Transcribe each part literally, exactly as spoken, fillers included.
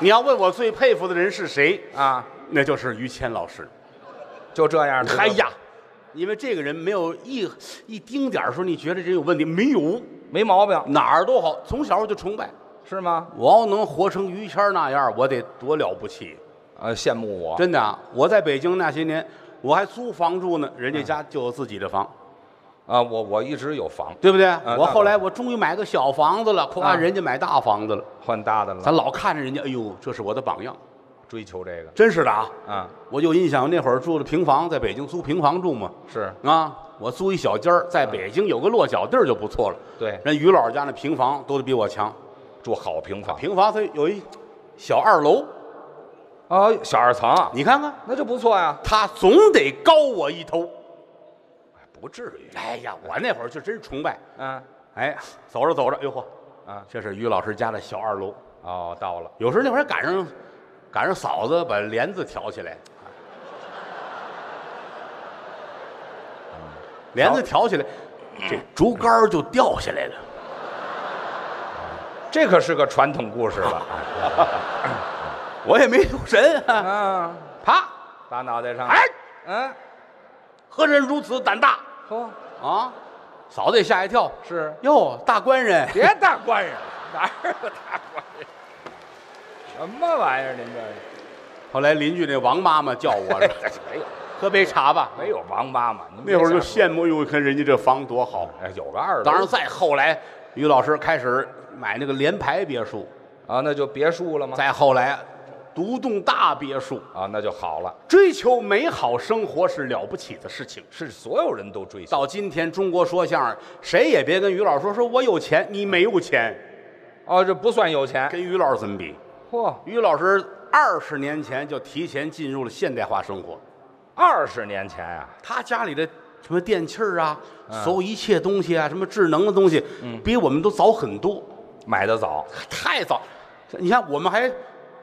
你要问我最佩服的人是谁啊？那就是于谦老师。就这样的。哎呀，因为这个人没有一一丁点儿说你觉得人有问题，没有，没毛病，哪儿都好。从小我就崇拜，是吗？我要能活成于谦那样，我得多了不起啊！羡慕我，真的啊！我在北京那些年，我还租房住呢，人家家就有自己的房。嗯 啊，我我一直有房，对不对？嗯、我后来我终于买个小房子了，夸、啊、人家买大房子了，换大的了。咱老看着人家，哎呦，这是我的榜样，追求这个，真是的啊！啊，我有印象，那会儿住的平房，在北京租平房住嘛，是啊，我租一小间儿，在北京有个落脚地儿就不错了。对、啊，人于老师家那平房都得比我强，住好平房，平房它有一小二楼，啊，小二层，你看看，那就不错呀、啊。他总得高我一头。 不至于。哎呀，我那会儿就真崇拜。嗯，哎，走着走着，哟嚯，啊，这是于老师家的小二楼。哦，到了。有时那会儿赶上，赶上嫂子把帘子挑起来，帘子挑起来，这竹竿就掉下来了。这可是个传统故事了。我也没留神啊，啪，打脑袋上。哎，嗯，何人如此胆大？ 哦啊，嫂子也吓一跳。是哟，大官人，别大官人，哪有大官人？什么玩意儿？您这是？后来邻居那王妈妈叫我了，没有，喝杯茶吧。没有王妈妈，那会儿就羡慕哟，看人家这房多好，哎，有个二楼。当然，再后来，于老师开始买那个联排别墅啊，那就别墅了吗？再后来，独栋大别墅啊，那就好了。追求美好生活是了不起的事情，是所有人都追求。到今天，中国说相声，谁也别跟于老师说，说我有钱，你没有钱，哦，这不算有钱。跟于老师怎么比？嚯，于老师二十年前就提前进入了现代化生活。二十年前啊，他家里的什么电器啊，所有一切东西啊，什么智能的东西，比我们都早很多，买的早，太早。你看，我们还。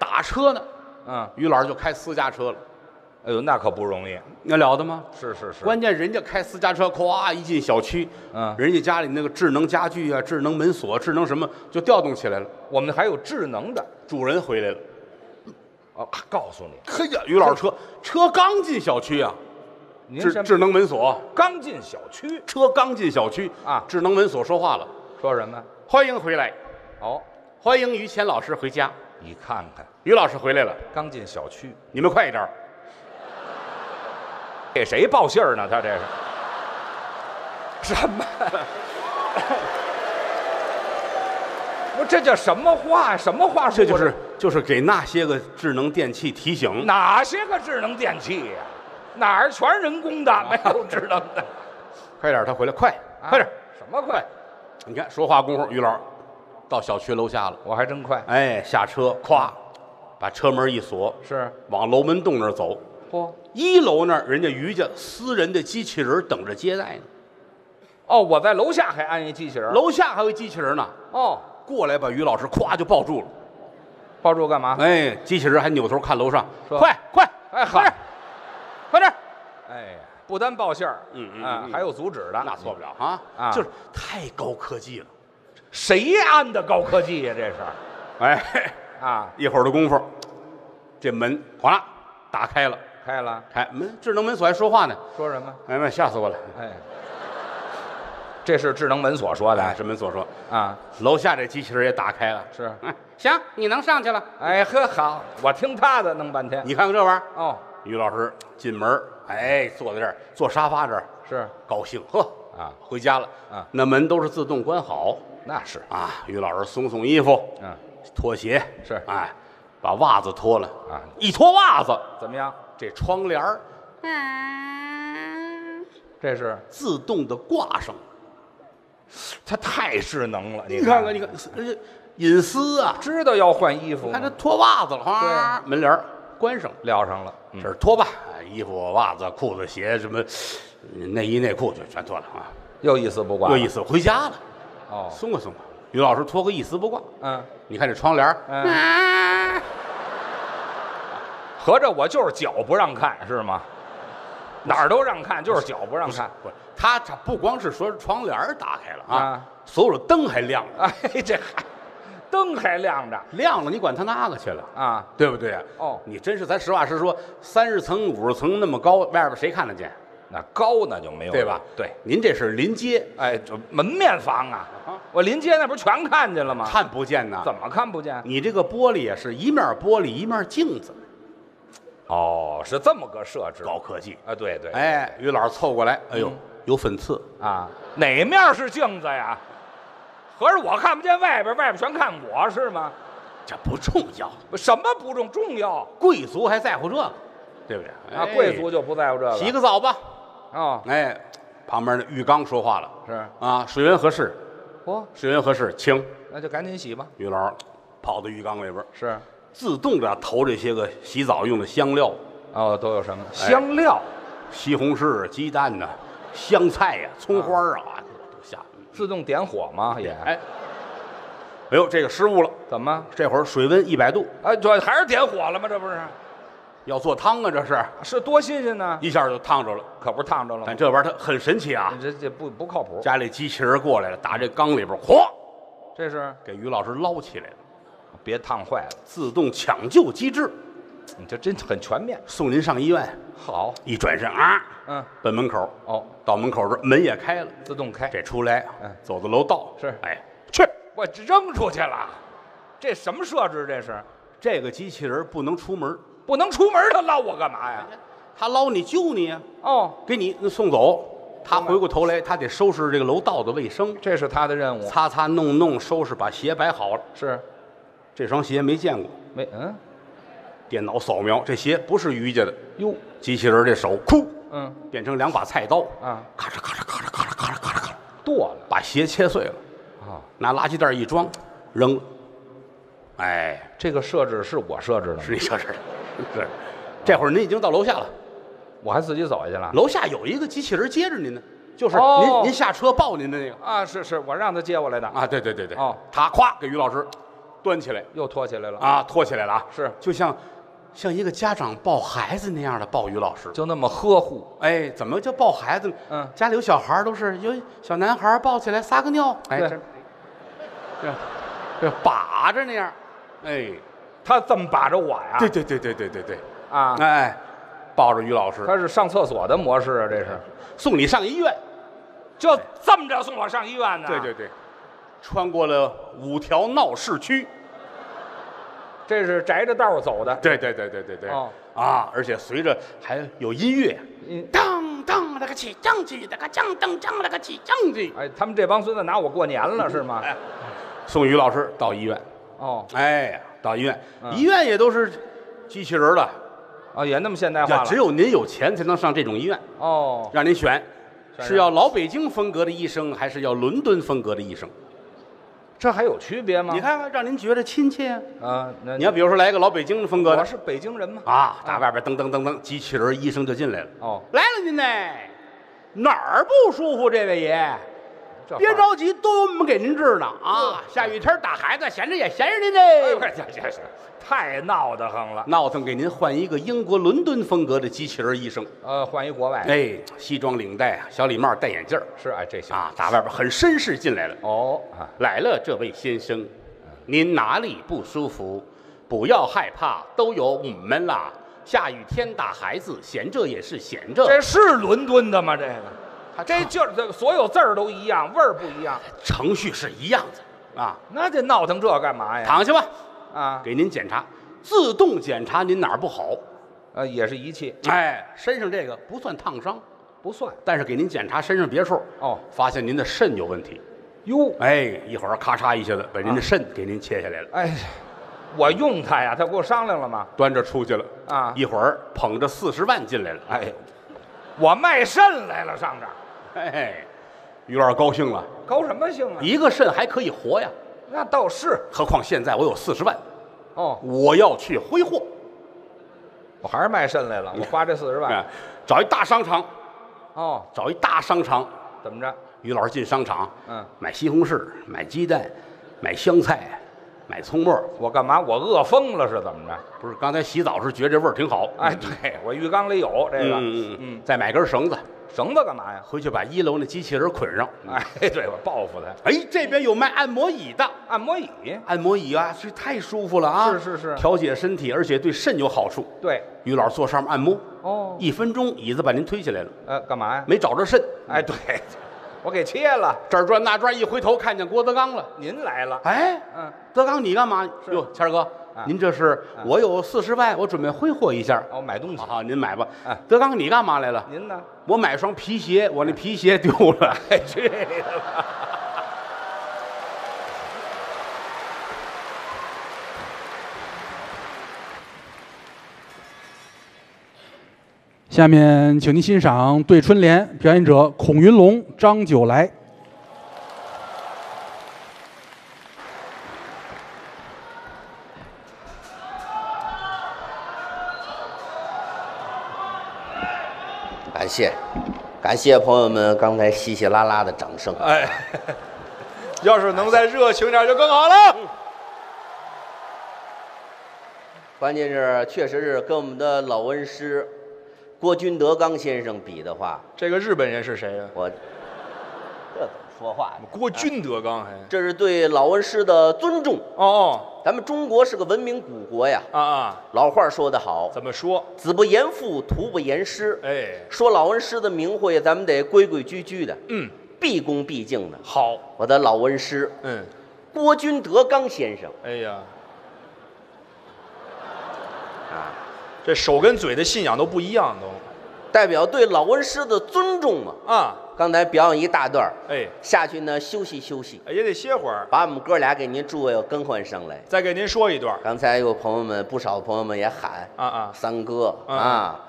打车呢，嗯，于老师就开私家车了，哎呦，那可不容易，那了得吗？是是是，关键人家开私家车，咵一进小区，嗯，人家家里那个智能家具啊、智能门锁、智能什么就调动起来了。我们还有智能的，主人回来了，哦，告诉你，嘿呀，于老师车车刚进小区啊，智智能门锁刚进小区，车刚进小区啊，智能门锁说话了，说什么？欢迎回来，哦，欢迎于谦老师回家。 你看看，于老师回来了，刚进小区，你们快一点！给谁报信儿呢？他这是什么？我这叫什么话？什么话？这就是就是给那些个智能电器提醒。哪些个智能电器呀？哪儿全人工的，没有智能的。快点，他回来，快快点！什么快？你看说话功夫，于老。 到小区楼下了，我还真快。哎，下车，咵，把车门一锁，是往楼门洞那儿走。嚯，一楼那儿人家于家私人的机器人等着接待呢。哦，我在楼下还按一机器人，楼下还有机器人呢。哦，过来把于老师咵就抱住了，抱住干嘛？哎，机器人还扭头看楼上，快快，哎，快点，快点，哎，不单报信儿，嗯嗯，还有阻止的，那错不了啊啊，就是太高科技了。 谁按的高科技呀？这是，哎啊！一会儿的功夫，这门哗啦打开了，开了，开门，智能门锁还说话呢，说什么？哎妈，吓死我了！哎，这是智能门锁说的，智能门锁说啊。楼下这机器人也打开了，是，行，你能上去了。哎呵，好，我听他的弄半天。你看看这玩意儿哦，于老师进门，哎，坐在这儿，坐沙发这儿，是高兴呵啊，回家了啊。那门都是自动关好。 那是啊，于老师松松衣服，嗯，脱鞋是，哎，把袜子脱了啊，一脱袜子怎么样？这窗帘儿，嗯，这是自动的挂上，它太智能了。你看看，你看，隐私啊，知道要换衣服，看他脱袜子了，哈，门帘关上，撂上了，这是脱吧，衣服、袜子、裤子、鞋什么，内衣内裤就全脱了啊，又一丝不挂，又一丝回家了。 哦，松快松快，于老师脱个一丝不挂。嗯，你看这窗帘嗯，合着我就是脚不让看是吗？哪儿都让看，就是脚不让看。不是，他他不光是说窗帘打开了啊，所有的灯还亮了。哎，这还灯还亮着，亮了，你管他那个去了啊，对不对？哦，你真是咱实话实说，三十层、五十层那么高，外边谁看得见？那高那就没有，对吧？对，您这是临街，哎，这门面房啊，啊我临街那不是全看见了吗？看不见呢？怎么看不见？你这个玻璃也是一面玻璃一面镜子。哦，是这么个设置，高科技啊！对 对, 对，哎，于老师凑过来，哎呦，嗯、有粉刺啊，哪面是镜子呀？合着我看不见外边，外边全看我是吗？这不重要，什么不重重要？贵族还在乎这个，对不对？啊，哎、贵族就不在乎这个，洗个澡吧。哦，哎，旁边的浴缸说话了，是啊，水温合适，哦，水温合适，清，那就赶紧洗吧。于老师跑到浴缸里边，是自动的投这些个洗澡用的香料，哦，都有什么香料？西红柿、鸡蛋呐，香菜呀，葱花啊，都下。自动点火吗？也哎，哎呦，这个失误了，怎么？这会儿水温一百度，哎，这还是点火了吗？这不是？要做汤啊，这是是多新鲜呢！一下就烫着了，可不是烫着了。但这玩意儿它很神奇啊，这这不不靠谱。家里机器人过来了，打这缸里边，嚯，这是给于老师捞起来了，别烫坏了。自动抢救机制，你这真很全面。送您上医院，好，一转身啊，嗯，奔门口哦，到门口这门也开了，自动开。这出来，嗯，走到楼道是，哎，去，我扔出去了，这什么设置？这是这个机器人不能出门。不能出门，他捞我干嘛呀？他捞你救你啊！哦，给你送走。他回过头来，他得收拾这个楼道的卫生，这是他的任务。擦擦弄弄，收拾，把鞋摆好了。是，这双鞋没见过，没嗯。电脑扫描，这鞋不是于家的。哟，机器人这手，哭，嗯，变成两把菜刀啊，咔嚓咔嚓咔嚓咔嚓咔嚓咔嚓咔嚓，剁了，把鞋切碎了啊，拿垃圾袋一装，扔了。哎，这个设置是我设置的，是你设置的。对，这会儿您已经到楼下了，我还自己走下去了。楼下有一个机器人接着您呢，就是您、哦、您下车抱您的那个啊，是是，我让他接我来的啊，对对对对，哦，他咵给于老师端起来，又拖起来了啊，拖起来了啊，是，就像像一个家长抱孩子那样的抱于老师，就那么呵护，哎，怎么叫抱孩子？嗯，家里有小孩都是有小男孩抱起来撒个尿，哎，这这把着那样，哎。他这么把着我呀？对对对对对对对啊！哎，抱着于老师，他是上厕所的模式啊，这是送你上医院，就这么着送我上医院呢？对对对，穿过了五条闹市区，这是宅着道走的。对对对对对对、哦、啊！而且随着还有音乐，当当那个起正起那个正当正那个起正起。哎，他们这帮孙子拿我过年了是吗？哎、送于老师到医院。哦，哎。到医院，嗯、医院也都是机器人了，啊，也那么现代化了。只有您有钱才能上这种医院哦，让您选，是要老北京风格的医生，还是要伦敦风格的医生？这还有区别吗？你看看，让您觉得亲切啊。啊，那你要比如说来一个老北京风格的，我是北京人嘛。啊，打外边噔噔噔噔，机器人医生就进来了。哦，来了您呢，哪儿不舒服？这位爷。别着急，都我们给您治呢啊！下雨天打孩子，闲着也闲着您这，太闹得慌了。闹腾，给您换一个英国伦敦风格的机器人医生，呃，换一国外。哎，西装领带，小礼帽，戴眼镜，是啊，这些啊，打外边很绅士进来了。哦，来了，这位先生，您哪里不舒服？不要害怕，都有我们啦。下雨天打孩子，闲着也是闲着。这是伦敦的吗？这个。这就是所有字儿都一样，味儿不一样，程序是一样的啊。那这闹腾这干嘛呀？躺下吧，啊，给您检查，自动检查您哪儿不好，呃，也是仪器。哎，身上这个不算烫伤，不算，但是给您检查身上别处哦，发现您的肾有问题。哟，哎，一会儿咔嚓一下子把您的肾给您切下来了。哎，我用它呀，他跟我商量了吗？端着出去了啊，一会儿捧着四十万进来了。哎，我卖肾来了，上这儿。哎，于老师高兴了，高什么兴啊？一个肾还可以活呀，那倒是。何况现在我有四十万，哦，我要去挥霍，我还是卖肾来了。我花这四十万、嗯，找一大商场，哦，找一大商场，怎么着？于老师进商场，嗯，买西红柿，买鸡蛋，买香菜，买葱末。我干嘛？我饿疯了是怎么着？不是，刚才洗澡时觉得这味儿挺好。哎，对我浴缸里有这个，嗯嗯嗯，再买根绳子。绳子干嘛呀？回去把一楼那机器人捆上。哎，对吧？报复他。哎，这边有卖按摩椅的，按摩椅，按摩椅啊，这太舒服了啊！是是是，调节身体，而且对肾有好处。对，于老师坐上面按摩，哦，一分钟，椅子把您推起来了。呃，干嘛呀？没找着肾。哎，对，我给切了，这儿转那转，一回头看见郭德纲了，您来了。哎，嗯，德纲你干嘛？哟，谦儿哥。您这是我有四十万，我准备挥霍一下。哦，买东西啊，您买吧。德刚，你干嘛来了？您呢？我买双皮鞋，我那皮鞋丢了。哎，去了！下面，请您欣赏《对春联》，表演者孔云龙、张九来。感谢，感谢朋友们刚才稀稀拉拉的掌声。哎，要是能再热情点就更好了。嗯、关键是，确实是跟我们的老恩师郭君德纲先生比的话，这个日本人是谁呀、啊？我这怎么说话呢？郭君德纲还、哎、这是对老恩师的尊重。哦哦，咱们中国是个文明古国呀。啊啊，老话说得好，怎么说？子不言父，徒不言师。哎，说老恩师的名讳，咱们得规规矩矩的，嗯，毕恭毕敬的。好，我的老恩师，嗯，郭君德纲先生。哎呀，啊，这手跟嘴的信仰都不一样，都代表对老恩师的尊重嘛。啊。刚才表演一大段，哎，下去呢休息休息，也得歇会儿，把我们哥俩给您诸位更换上来，再给您说一段。刚才有朋友们，不少朋友们也喊啊啊，三哥啊，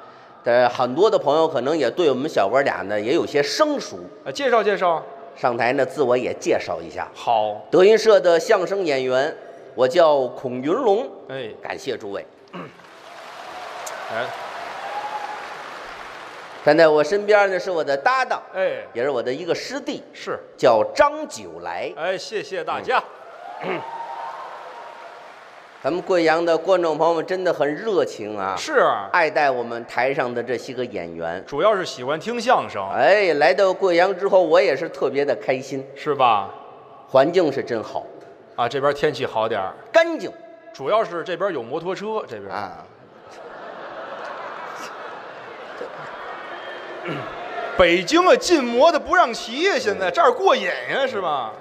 但很多的朋友可能也对我们小哥俩呢也有些生疏，介绍介绍，上台呢自我也介绍一下。好，德云社的相声演员，我叫孔云龙，哎，感谢诸位。哎。站在我身边的是我的搭档，哎，也是我的一个师弟，是叫张九来。哎，谢谢大家。嗯、咱们贵阳的观众朋友们真的很热情啊，是啊，爱戴我们台上的这些个演员，主要是喜欢听相声。哎，来到贵阳之后，我也是特别的开心，是吧？环境是真好啊，这边天气好点儿，干净，主要是这边有摩托车，这边啊。北京啊，禁摩的不让骑呀、啊！现在这儿过瘾呀、啊，是吧？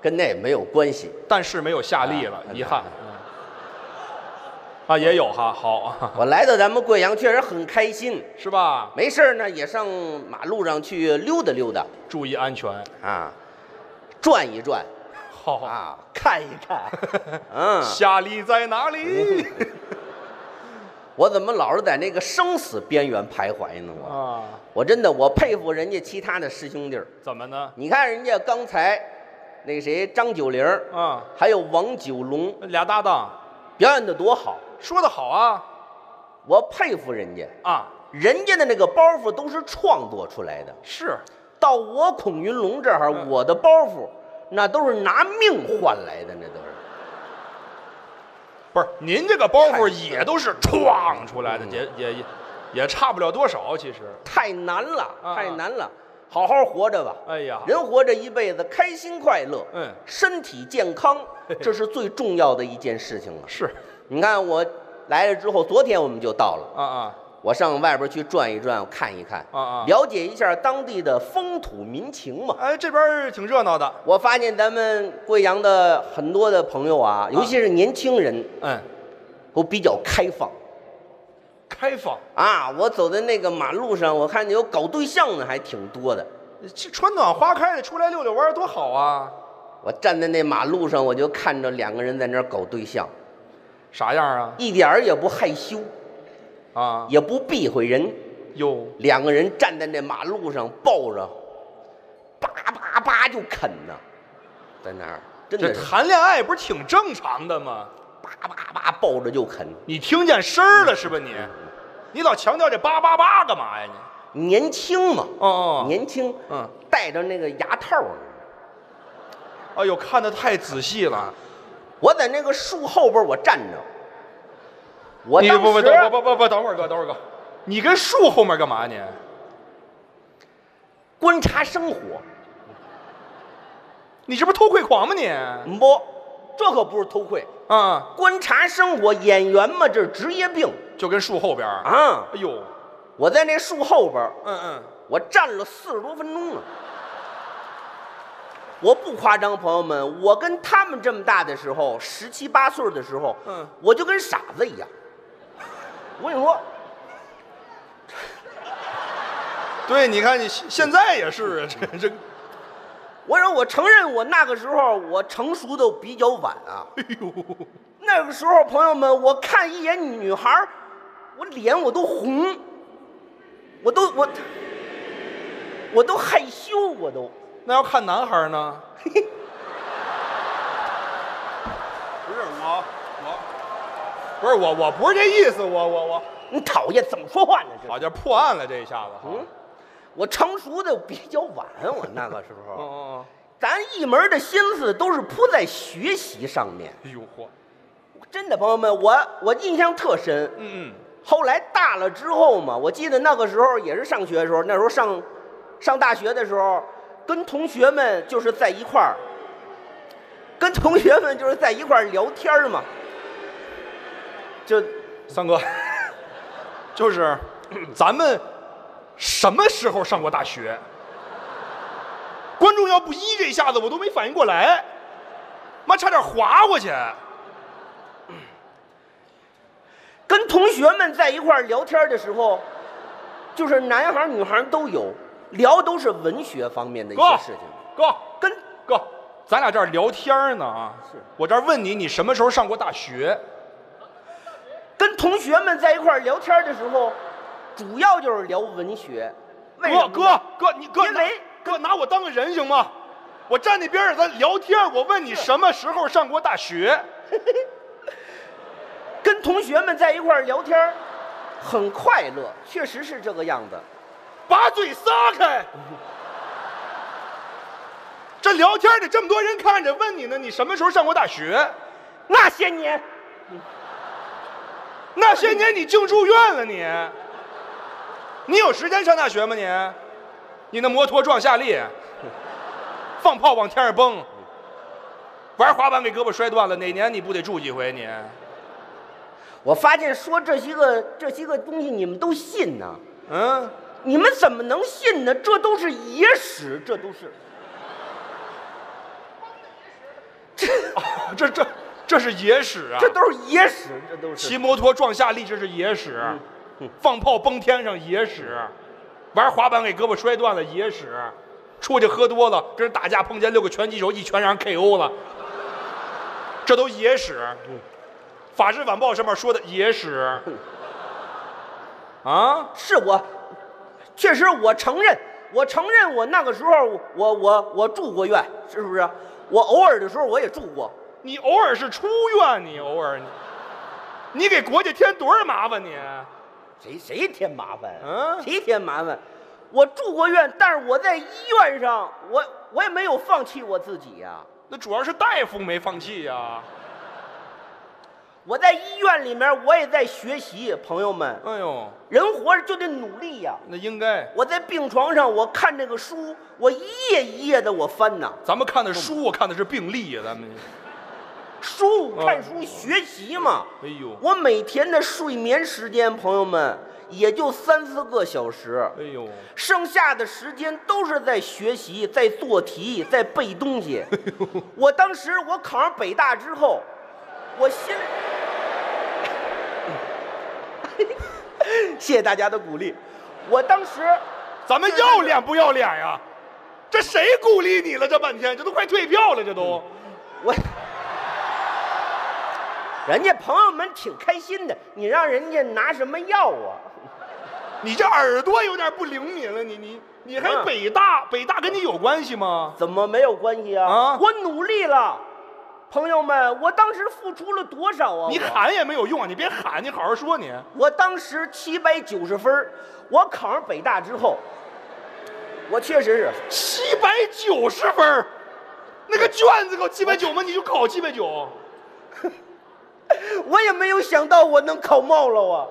跟那也没有关系，但是没有夏利了，啊、遗憾。嗯、啊，也有哈，好。我来到咱们贵阳确实很开心，是吧？没事呢，也上马路上去溜达溜达，注意安全啊，转一转，好啊，看一看，嗯，夏利在哪里？我怎么老是在那个生死边缘徘徊呢？我、啊、我真的我佩服人家其他的师兄弟儿，怎么呢？你看人家刚才那谁张九龄啊，还有王九龙俩搭档表演的多好，说的好啊，我佩服人家啊，人家的那个包袱都是创作出来的，是到我孔云龙这儿，嗯、我的包袱那都是拿命换来的，那都是。不是您这个包袱也都是创出来的，也也也也差不了多少。其实太难了，太难了，好好活着吧。哎呀，人活着一辈子，开心快乐，嗯，身体健康，这是最重要的一件事情了。是，你看我来了之后，昨天我们就到了。啊啊，我上外边去转一转，看一看，啊啊，了解一下当地的风土民情嘛。哎，这边挺热闹的。我发现咱们贵阳的很多的朋友啊，尤其是年轻人，嗯，都比较开放。开放啊！我走在那个马路上，我看见有搞对象的还挺多的。春暖花开的，出来溜溜弯多好啊！我站在那马路上，我就看着两个人在那儿搞对象，啥样啊？一点儿也不害羞。啊，也不避讳人，有两个人站在那马路上抱着，叭叭叭就啃呢，在那儿真的谈恋爱不是挺正常的吗？叭叭叭抱着就啃，你听见声儿了是吧你？嗯、你老强调这叭叭叭干嘛呀你？年轻嘛，哦哦，年轻，嗯，戴着那个牙套。哎呦，看得太仔细了，我在那个树后边我站着。我你不不不不不不等会儿哥，等会儿哥，你跟树后面干嘛呢？观察生活。你是不是偷窥狂吗你？你不，这可不是偷窥啊！观察生活，演员嘛，这是职业病，就跟树后边啊。哎呦，我在那树后边，嗯嗯，我站了四十多分钟了。 我不夸张，朋友们，我跟他们这么大的时候，十七八岁的时候，嗯，我就跟傻子一样。我跟你说，对，你看你现在也是啊，这这。我说，我承认，我那个时候我成熟的比较晚啊。哎呦，那个时候，朋友们，我看一眼女孩，我脸我都红，我都我，我都害羞，我都。 那要看男孩呢？不是我，我不是我，我不是这意思，我我我，你讨厌怎么说话呢？好像破案了这一下子。嗯，我成熟的比较晚，我那个时候，嗯嗯嗯，咱一门的心思都是扑在学习上面。哎呦嚯！真的，朋友们，我我印象特深。嗯嗯。后来大了之后嘛，我记得那个时候也是上学的时候，那时候上上大学的时候。 跟同学们就是在一块儿，跟同学们就是在一块儿聊天嘛。就三哥，就是咱们什么时候上过大学？观众要不一这一下子我都没反应过来，妈差点滑过去。跟同学们在一块儿聊天的时候，就是男孩女孩都有。 聊都是文学方面的一些事情。哥，跟哥，咱俩这儿聊天呢啊。是。我这儿问你，你什么时候上过大学？跟同学们在一块儿聊天的时候，主要就是聊文学。哥哥哥，你哥，因为哥拿我当个人行吗？我站那边咱聊天，我问你什么时候上过大学？跟同学们在一块儿聊天，很快乐，确实是这个样子。 把嘴撒开！这聊天得这么多人看着，问你呢，你什么时候上过大学？那些年，那些年你净住院了你，你有时间上大学吗你？你那摩托撞夏利，放炮往天上崩，玩滑板给胳膊摔断了，哪年你不得住几回你？我发现说这些个这些个东西你们都信呢，嗯。 你们怎么能信呢？这都是野史，这都是，这、哦、这这这是野史啊！这都是野史，这都是骑摩托撞夏利，这是野史；嗯嗯、放炮崩天上野史，玩滑板给胳膊摔断了野史，出去喝多了跟人打架碰见六个拳击手一拳让人 K O 了，这都野史。嗯、法制晚报上面说的野史、嗯、啊，是我。 确实，我承认，我承认，我那个时候，我我我住过院，是不是？我偶尔的时候我也住过。你偶尔是出院，你偶尔你，你给国家添多少麻烦你？谁谁添麻烦？嗯，谁添麻烦？我住过院，但是我在医院上，我我也没有放弃我自己呀、啊。那主要是大夫没放弃呀、啊。我在医院里面，我也在学习，朋友们。哎呦，人活着就得努力呀。那应该。我在病床上，我看这个书，我一页一页的我翻呐。咱们看的书，我看的是病历呀，咱们。书，看书学习嘛。哎呦。我每天的睡眠时间，朋友们也就三四个小时。哎呦。剩下的时间都是在学习，在做题，在背东西。哎呦。我当时我考上北大之后，我心。 谢谢大家的鼓励，我当时，咱们要脸不要脸呀？这谁鼓励你了？这半天，这都快退票了，这都。我，人家朋友们挺开心的，你让人家拿什么药啊？你这耳朵有点不灵敏了，你你你还北大，北大跟你有关系吗？怎么没有关系啊？啊，我努力了。 朋友们，我当时付出了多少啊？你喊也没有用啊！你别喊，你好好说你。我当时七百九十分，我考上北大之后，我确实是七百九十分，那个卷子考七百九吗？你就考七百九，我也没有想到我能考冒了啊！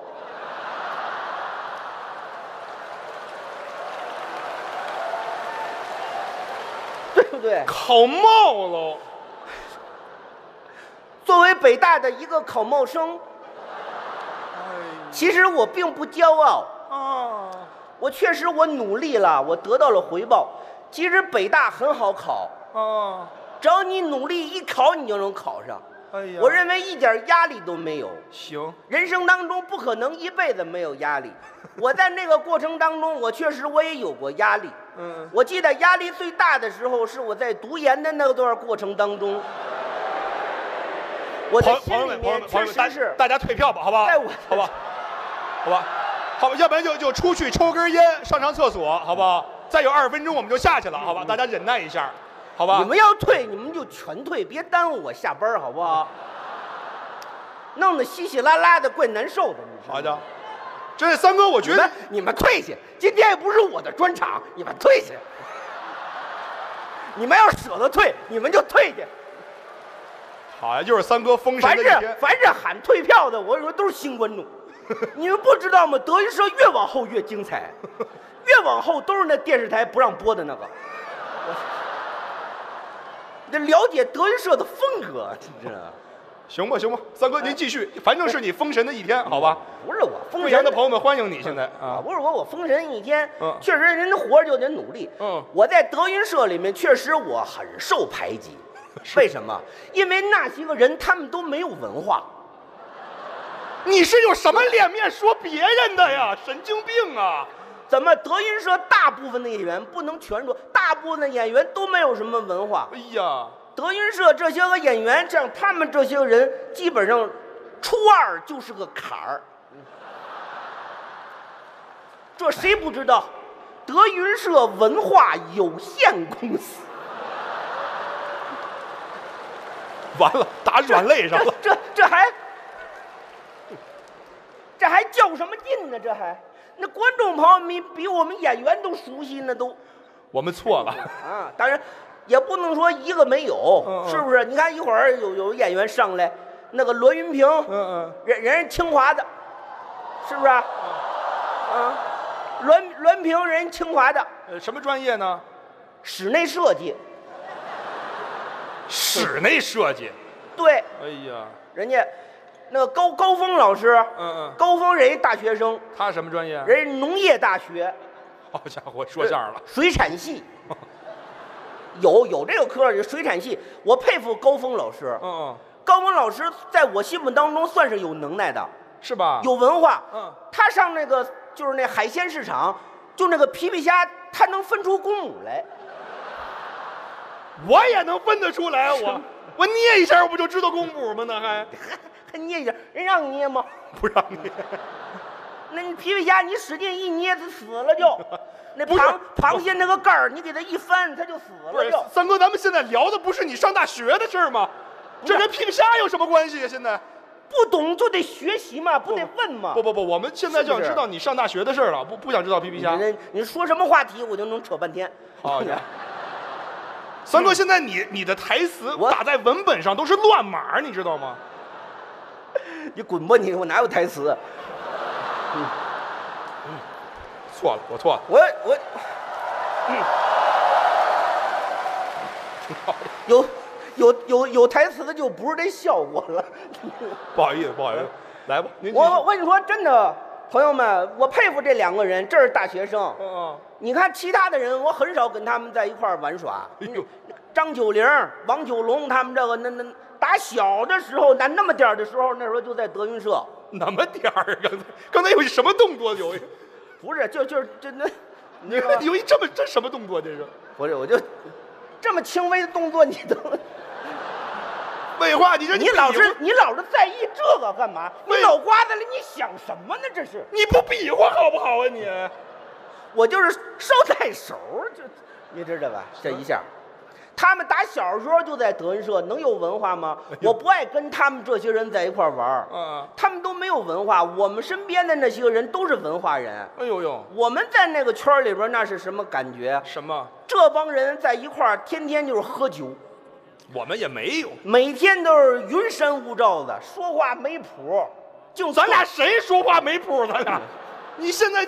对不对？考帽喽。作为北大的一个考帽生，其实我并不骄傲啊，我确实我努力了，我得到了回报。其实北大很好考啊，只要你努力一考，你就能考上。 哎呀，我认为一点压力都没有。行，人生当中不可能一辈子没有压力。我在那个过程当中，我确实我也有过压力。嗯，我记得压力最大的时候是我在读研的那段过程当中。我在心里面确实是。大家退票吧，好不好？在我，好吧，好吧，好吧，要不然就就出去抽根烟，上上厕所，好不好？再有二十分钟我们就下去了，好吧？大家忍耐一下。 好吧，你们要退，你们就全退，别耽误我下班，好不好？弄得稀稀拉拉的，怪难受的。好的，这三哥，我觉得你们退去，今天也不是我的专场，你们退去。你们要舍得退，你们就退去。好呀，又是三哥封神的一天。凡是凡是喊退票的，我跟你说都是新观众。你们不知道吗？德云社越往后越精彩，越往后都是那电视台不让播的那个。 得了解德云社的风格，真是。行吧，行吧，三哥您继续，反正是你封神的一天，好吧？不是我封神。贵阳的朋友们欢迎你，现在啊，不是我，我封神一天，确实人活着就得努力。嗯，我在德云社里面确实我很受排挤，为什么？因为那些个人他们都没有文化。你是有什么脸面说别人的呀？神经病啊！ 怎么德云社大部分的演员不能全说，大部分的演员都没有什么文化。哎呀，德云社这些个演员，像他们这些人，基本上初二就是个坎儿。这谁不知道？德云社文化有限公司。完了，打软肋上了。这 这, 这还，这还较什么劲呢？这还。 那观众朋友们比我们演员都熟悉呢，都。我们错了啊！当然，也不能说一个没有，嗯嗯是不是？你看一会儿有有演员上来，那个罗云平，嗯嗯，人人是清华的，是不是？啊，啊罗罗云平人清华的，呃，什么专业呢？室内设计。室内设计。对。哎呀，人家。 那个高高峰老师，嗯嗯，高峰人家大学生，他什么专业？人家农业大学。好家伙，说相声了。水产系，有有这个科，有水产系。我佩服高峰老师，嗯嗯，高峰老师在我心目当中算是有能耐的，是吧？有文化，嗯，他上那个就是那海鲜市场，就那个皮皮虾，他能分出公母来。我也能分得出来，我我捏一下，我不就知道公母吗？那还。 他捏一下，人让你捏吗？不让捏。那你皮皮虾，你使劲一捏，它死了就。那螃螃蟹那个盖儿，你给它一翻，它就死了就。三哥，咱们现在聊的不是你上大学的事儿吗？这跟皮皮虾有什么关系呀？现在不懂就得学习嘛，不得问嘛。不不不，我们现在就想知道你上大学的事儿了，不不想知道皮皮虾。你你说什么话题，我就能扯半天。好家伙。 三哥，现在你你的台词打在文本上都是乱码，你知道吗？ 你滚吧你！我哪有台词？嗯嗯、错了，我错了。我我、嗯、有有有有台词的就不是这效果了。不好意思，不好意思，来吧。我我跟你说，真的，朋友们，我佩服这两个人，这是大学生。嗯嗯。你看其他的人，我很少跟他们在一块玩耍。哎呦，张九龄、王九龙他们这个那那。 打小的时候，那那么点儿的时候，那时候就在德云社。那么点儿？刚才刚才有什么动作？有一，不是，就就是就那，你看有一这么这什么动作？这是不是？我就这么轻微的动作，你都废话，你这你老是你老是在意这个干嘛？你脑瓜子里你想什么呢？这是你不比划好不好啊？你我就是捎带手，这你知道吧？这一下。 他们打小的时候就在德云社，能有文化吗？我不爱跟他们这些人在一块玩嗯，他们都没有文化。我们身边的那些人都是文化人。哎呦呦，我们在那个圈里边那是什么感觉？什么？这帮人在一块天天就是喝酒，我们也没有，每天都是云山雾罩的，说话没谱。就咱俩谁说话没谱？咱俩，你现在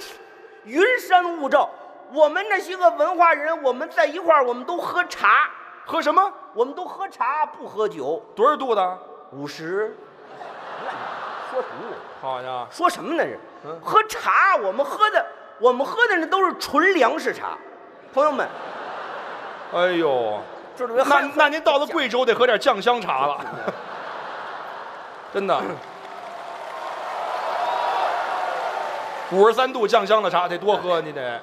云山雾罩，我们那些个文化人，我们在一块我们都喝茶。喝什么？我们都喝茶，不喝酒。多少度的？五十。说什么呢？好家伙！说什么呢？这、嗯、喝茶，我们喝的，我们喝的那都是纯粮食茶，朋友们。哎呦，这那那您到了贵州得喝点酱香茶了，真的。五十三度酱香的茶得多喝，你得。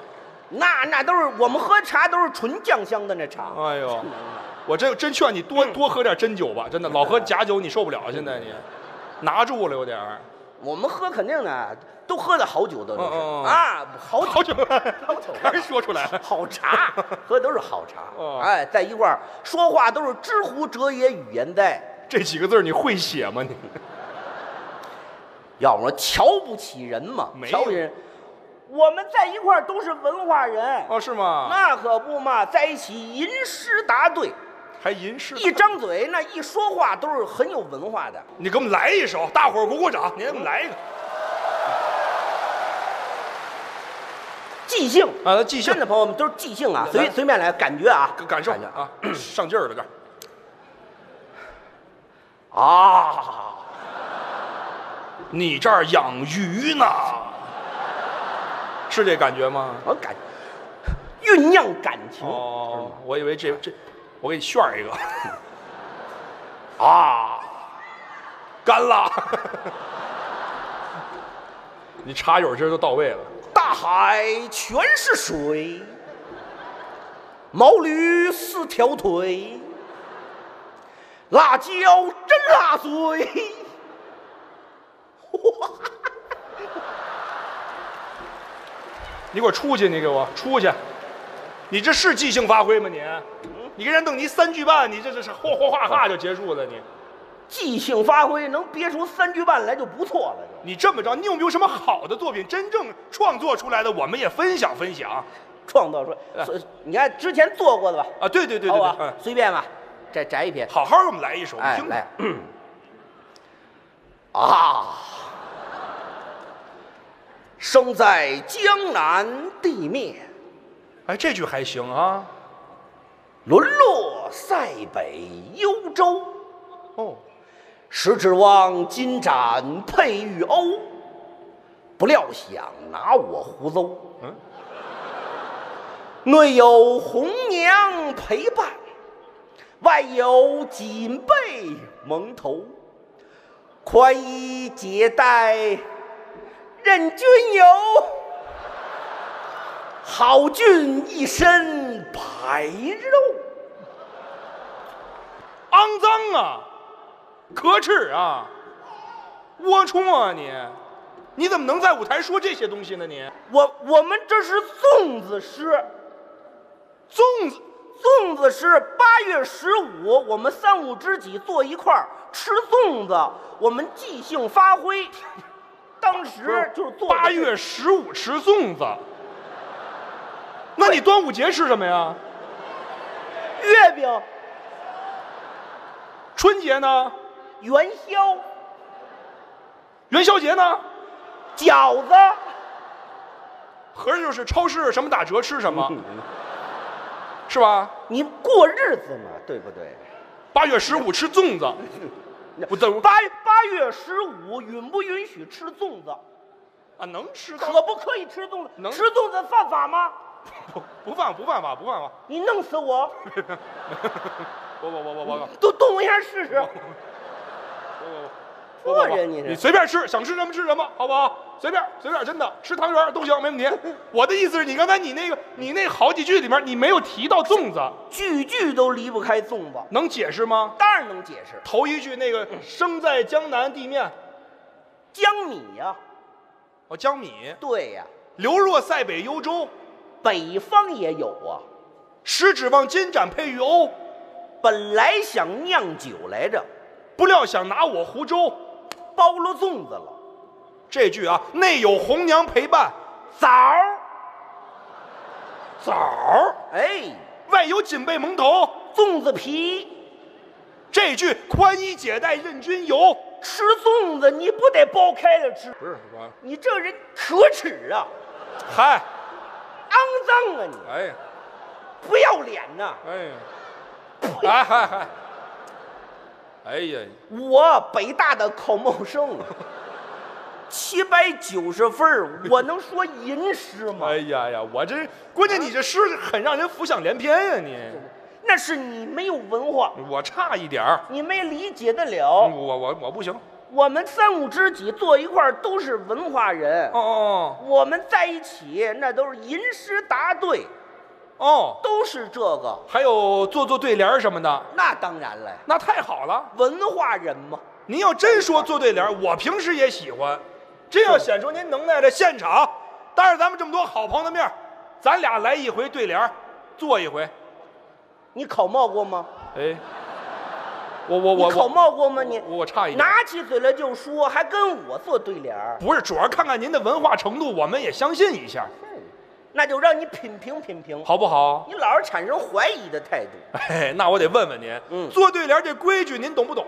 那那都是我们喝茶都是纯酱香的那茶。哎呦，我真真劝你多、嗯、多喝点真酒吧，真的，老喝假酒你受不了，现在你拿住了有点儿。我们喝肯定呢，都喝的好酒的都是、嗯嗯、啊，好酒，好酒，还是说出来了。好茶，喝都是好茶。嗯、哎，在一块儿说话都是知乎者也，语言哉。这几个字你会写吗你？要不然瞧不起人嘛，瞧不起人。我们在一块儿都是文化人哦，是吗？那可不嘛，在一起吟诗答对，还吟诗，一张嘴那一说话都是很有文化的。你给我们来一首，大伙儿鼓鼓掌，你给我们来一个。即兴啊，即兴的朋友们都是即兴啊，随随便来，感觉啊，感受啊，上劲儿了这。啊。你这儿养鱼呢，是这感觉吗？我感酝酿感情。哦，我以为这这，我给你炫一个。啊，干了！你茶友今儿都到位了。大海全是水，毛驴四条腿，辣椒真辣嘴。你给我出去！你给我出去！你这是即兴发挥吗？你，你跟人瞪你三句半，你这这是哗哗哗哗就结束了。你即兴发挥能憋出三句半来就不错了。你这么着，你有没有什么好的作品？真正创作出来的，我们也分享分享。创造出来，你看之前做过的吧？啊，对对对对对，随便吧，摘摘一篇，好好给我们来一首，听来。啊，生在江南地面，哎，这句还行啊。沦落塞北幽州，哦，实指望金盏配玉瓯，不料想拿我胡诌。嗯，内有红娘陪伴，外有锦被蒙头。宽衣解带，任君游；好俊一身白肉，肮脏啊，可耻啊，龌龊啊！你，你怎么能在舞台说这些东西呢？你，我我们这是粽子诗，粽子。粽子是八月十五，我们三五知己坐一块儿吃粽子，我们即兴发挥。当时就是做八月十五吃粽子。那你端午节吃什么呀？月饼。春节呢？元宵。元宵节呢？饺子。合着就是超市什么打折吃什么。是吧？你过日子嘛，对不对？八月十五吃粽子，不对。八八月十五允不允许吃粽子？啊，能吃到。可不可以吃粽子？能吃粽子犯法吗？不不犯不犯法不犯法。你弄死我！我我我我我都动一下试试。我我我，人你你随便吃，想吃什么吃什么，好不好？随便随便，真的吃汤圆都行，没问题。我的意思是你刚才你那个你那好几句里面，你没有提到粽子，句句都离不开粽子，能解释吗？当然能解释。头一句那个生在江南地面，江米呀、啊，哦，江米，对呀、啊。流落塞北幽州，北方也有啊。实指望金盏配玉瓯，本来想酿酒来着，不料想拿我湖州，包了粽子了。这句啊，内有红娘陪伴，枣儿，枣儿，哎，外有锦被蒙头，粽子皮。这句宽衣解带任君游，吃粽子你不得剥开了吃？不是，你这个人可耻啊！嗨，肮脏啊你！哎，不要脸呐！哎，哎哎呀！我北大的考茂生，七百九十分，我能说吟诗吗？哎呀呀，我这关键你这诗很让人浮想联翩呀、啊，你。那是你没有文化，我差一点儿，你没理解得了。我我我不行。我们三五知己坐一块儿都是文化人。哦哦。我们在一起那都是吟诗答对。哦，都是这个，还有做做对联什么的。那当然了，那太好了，文化人嘛。您要真说做对联，我平时也喜欢，这要显出您能耐的现场，当着咱们这么多好朋友的面，咱俩来一回对联，做一回。你考冒过吗？哎，我我我，你考冒过吗？你我差一点，拿起嘴来就说，还跟我做对联？不是，主要看看您的文化程度，我们也相信一下。那就让你品评品评，好不好？你老是产生怀疑的态度。哎，那我得问问您，嗯，做对联这规矩您懂不懂？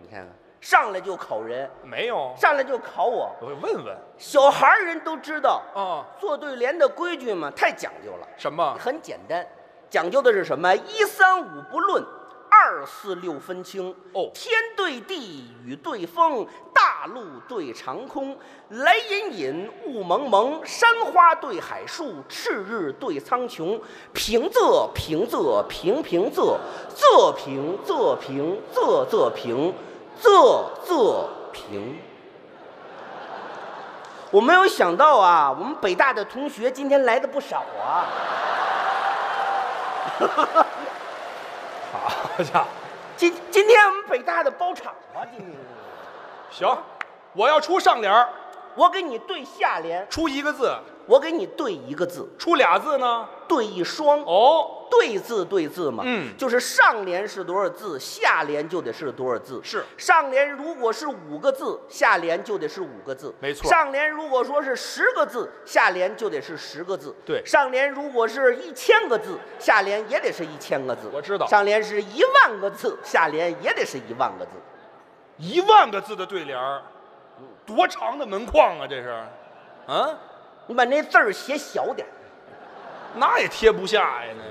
你看看，上来就考人，没有，上来就考我，我问问。小孩人都知道啊，做对联的规矩嘛，太讲究了。什么？很简单，讲究的是什么？一三五不论，二四六分清。哦，天对地，雨对风。大陆对长空，雷隐隐，雾蒙蒙；山花对海树，赤日对苍穹。平仄，平仄，平平仄；仄平，仄平，仄仄平；仄仄平。我没有想到啊，我们北大的同学今天来的不少啊！好家伙，今今天我们北大的包场啊，今天。行，我要出上联，我给你对下联，出一个字，我给你对一个字，出俩字呢，对一双。哦，对字对字嘛，嗯，就是上联是多少字，下联就得是多少字。是，上联如果是五个字，下联就得是五个字，没错。上联如果说是十个字，下联就得是十个字，对。上联如果是一千个字，下联也得是一千个字，我知道。上联是一万个字，下联也得是一万个字。一万个字的对联儿，多长的门框啊！这是，啊，你把那字儿写小点，那也贴不下呀。那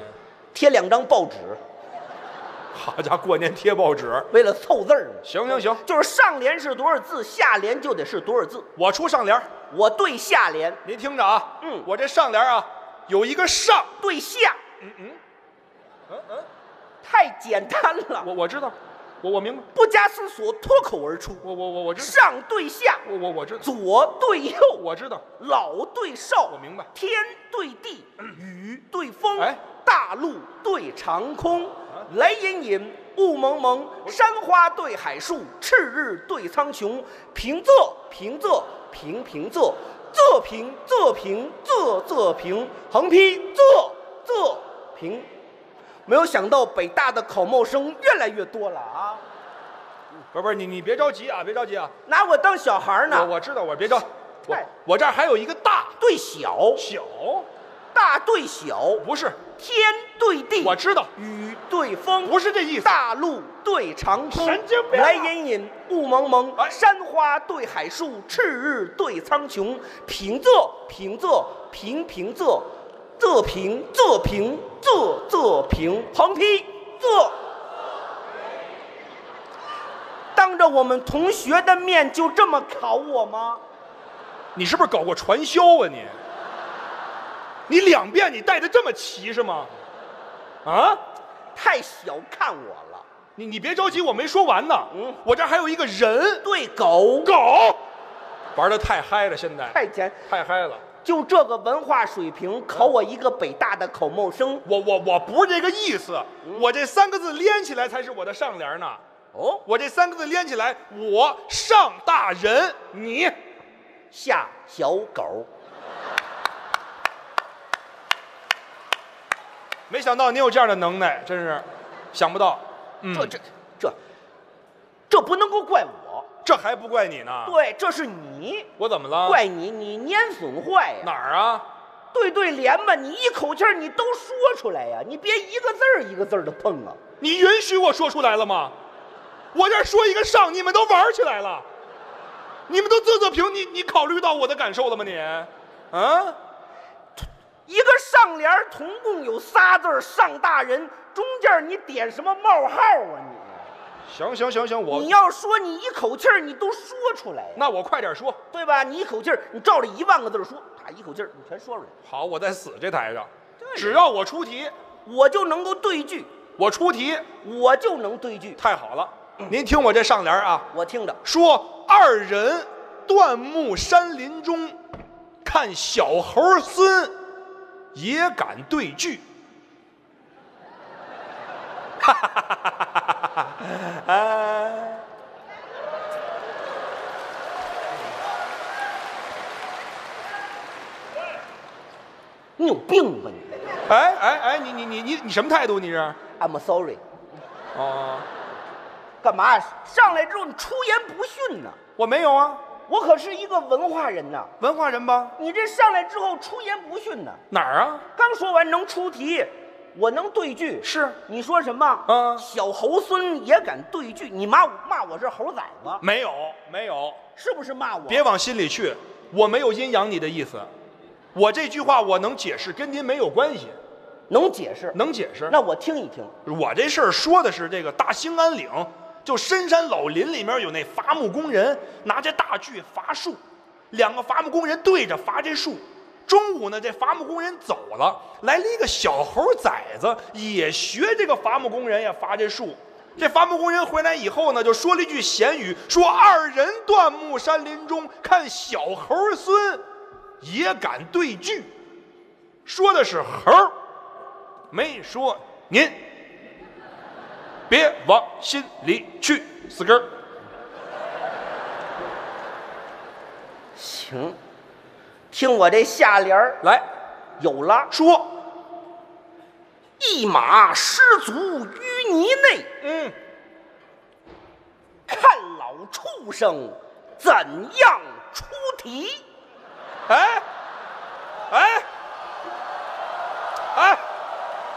贴两张报纸，好家伙，过年贴报纸，为了凑字儿。行行行，就是上联是多少字，下联就得是多少字。我出上联，我对下联。您听着啊，嗯，我这上联啊，有一个上对下，嗯嗯，嗯嗯，太简单了。我我知道。我我明白，不加思索，脱口而出。我我我我知道。上对下，我我我知道。左对右，我知道。老对少，我明白。天对地，雨对风。哎，大陆对长空，雷隐隐，雾蒙蒙。山花对海树，赤日对苍穹。平仄，平仄，平平仄。仄平，仄平，仄仄平。横批：仄仄平。没有想到北大的考茂生越来越多了啊！不是不是，你你别着急啊，别着急啊！拿我当小孩呢？我我知道，我别着，我我这儿还有一个大对小，小大对小，不是天对地，我知道，雨对风，不是这意思，大陆对长空，神经病，雷隐隐，雾蒙蒙，山花对海树，赤日对苍穹，平仄平仄平平仄。仄平，仄平，仄仄平，横批仄。当着我们同学的面就这么考我吗？你是不是搞过传销啊你？你两遍你带的这么齐是吗？啊？太小看我了。你你别着急，我没说完呢。嗯，我这还有一个人对狗狗，玩的太嗨了，现在太简太嗨了。就这个文化水平考我一个北大的考茂生，我我我不是这个意思，我这三个字连起来才是我的上联呢。哦，我这三个字连起来，我上大人，你下小狗。没想到你有这样的能耐，真是想不到。嗯、这这这这不能够怪我。这还不怪你呢？对，这是你。我怎么了？怪你，你蔫损坏呀！哪儿啊？对对联吧，你一口气你都说出来呀、啊，你别一个字儿一个字儿的碰啊！你允许我说出来了吗？我这儿说一个上，你们都玩起来了，你们都仄仄平，你你考虑到我的感受了吗？你，啊，一个上联同共有仨字儿，上大人中间你点什么冒号啊你？行行行行，我你要说你一口气儿你都说出来，那我快点说，对吧？你一口气儿，你照着一万个字说，他一口气儿你全说出来。好，我在死这台上，只要我出题，我就能够对句。我出题，我就能对句。太好了，您听我这上联啊，我听着说二人断木山林中，看小猴孙也敢对句。哈哈哈哈哈哈！哎，你有病吧你！哎哎哎，你你你你你什么态度？你是 ？I'm sorry。哦，干嘛？上来之后你出言不逊呢？我没有啊，我可是一个文化人呐。文化人吧？你这上来之后出言不逊呢？哪儿啊？刚说完能出题。我能对句，是你说什么？嗯，小猴孙也敢对句，你骂骂我是猴崽子？没有，没有，是不是骂我？别往心里去，我没有阴阳你的意思，我这句话我能解释，跟您没有关系，能解释，能解释。那我听一听，我这事儿说的是这个大兴安岭，就深山老林里面有那伐木工人拿着大锯伐树，两个伐木工人对着伐这树。中午呢，这伐木工人走了，来了一个小猴崽子，也学这个伐木工人呀伐这树。这伐木工人回来以后呢，就说了一句闲语，说二人断木山林中，看小猴孙也敢对句，说的是猴，没说您，别往心里去，死根儿。行。听我这下联儿来，有了说，一马失足于泥内，嗯，看老畜生怎样出题？哎，哎，哎，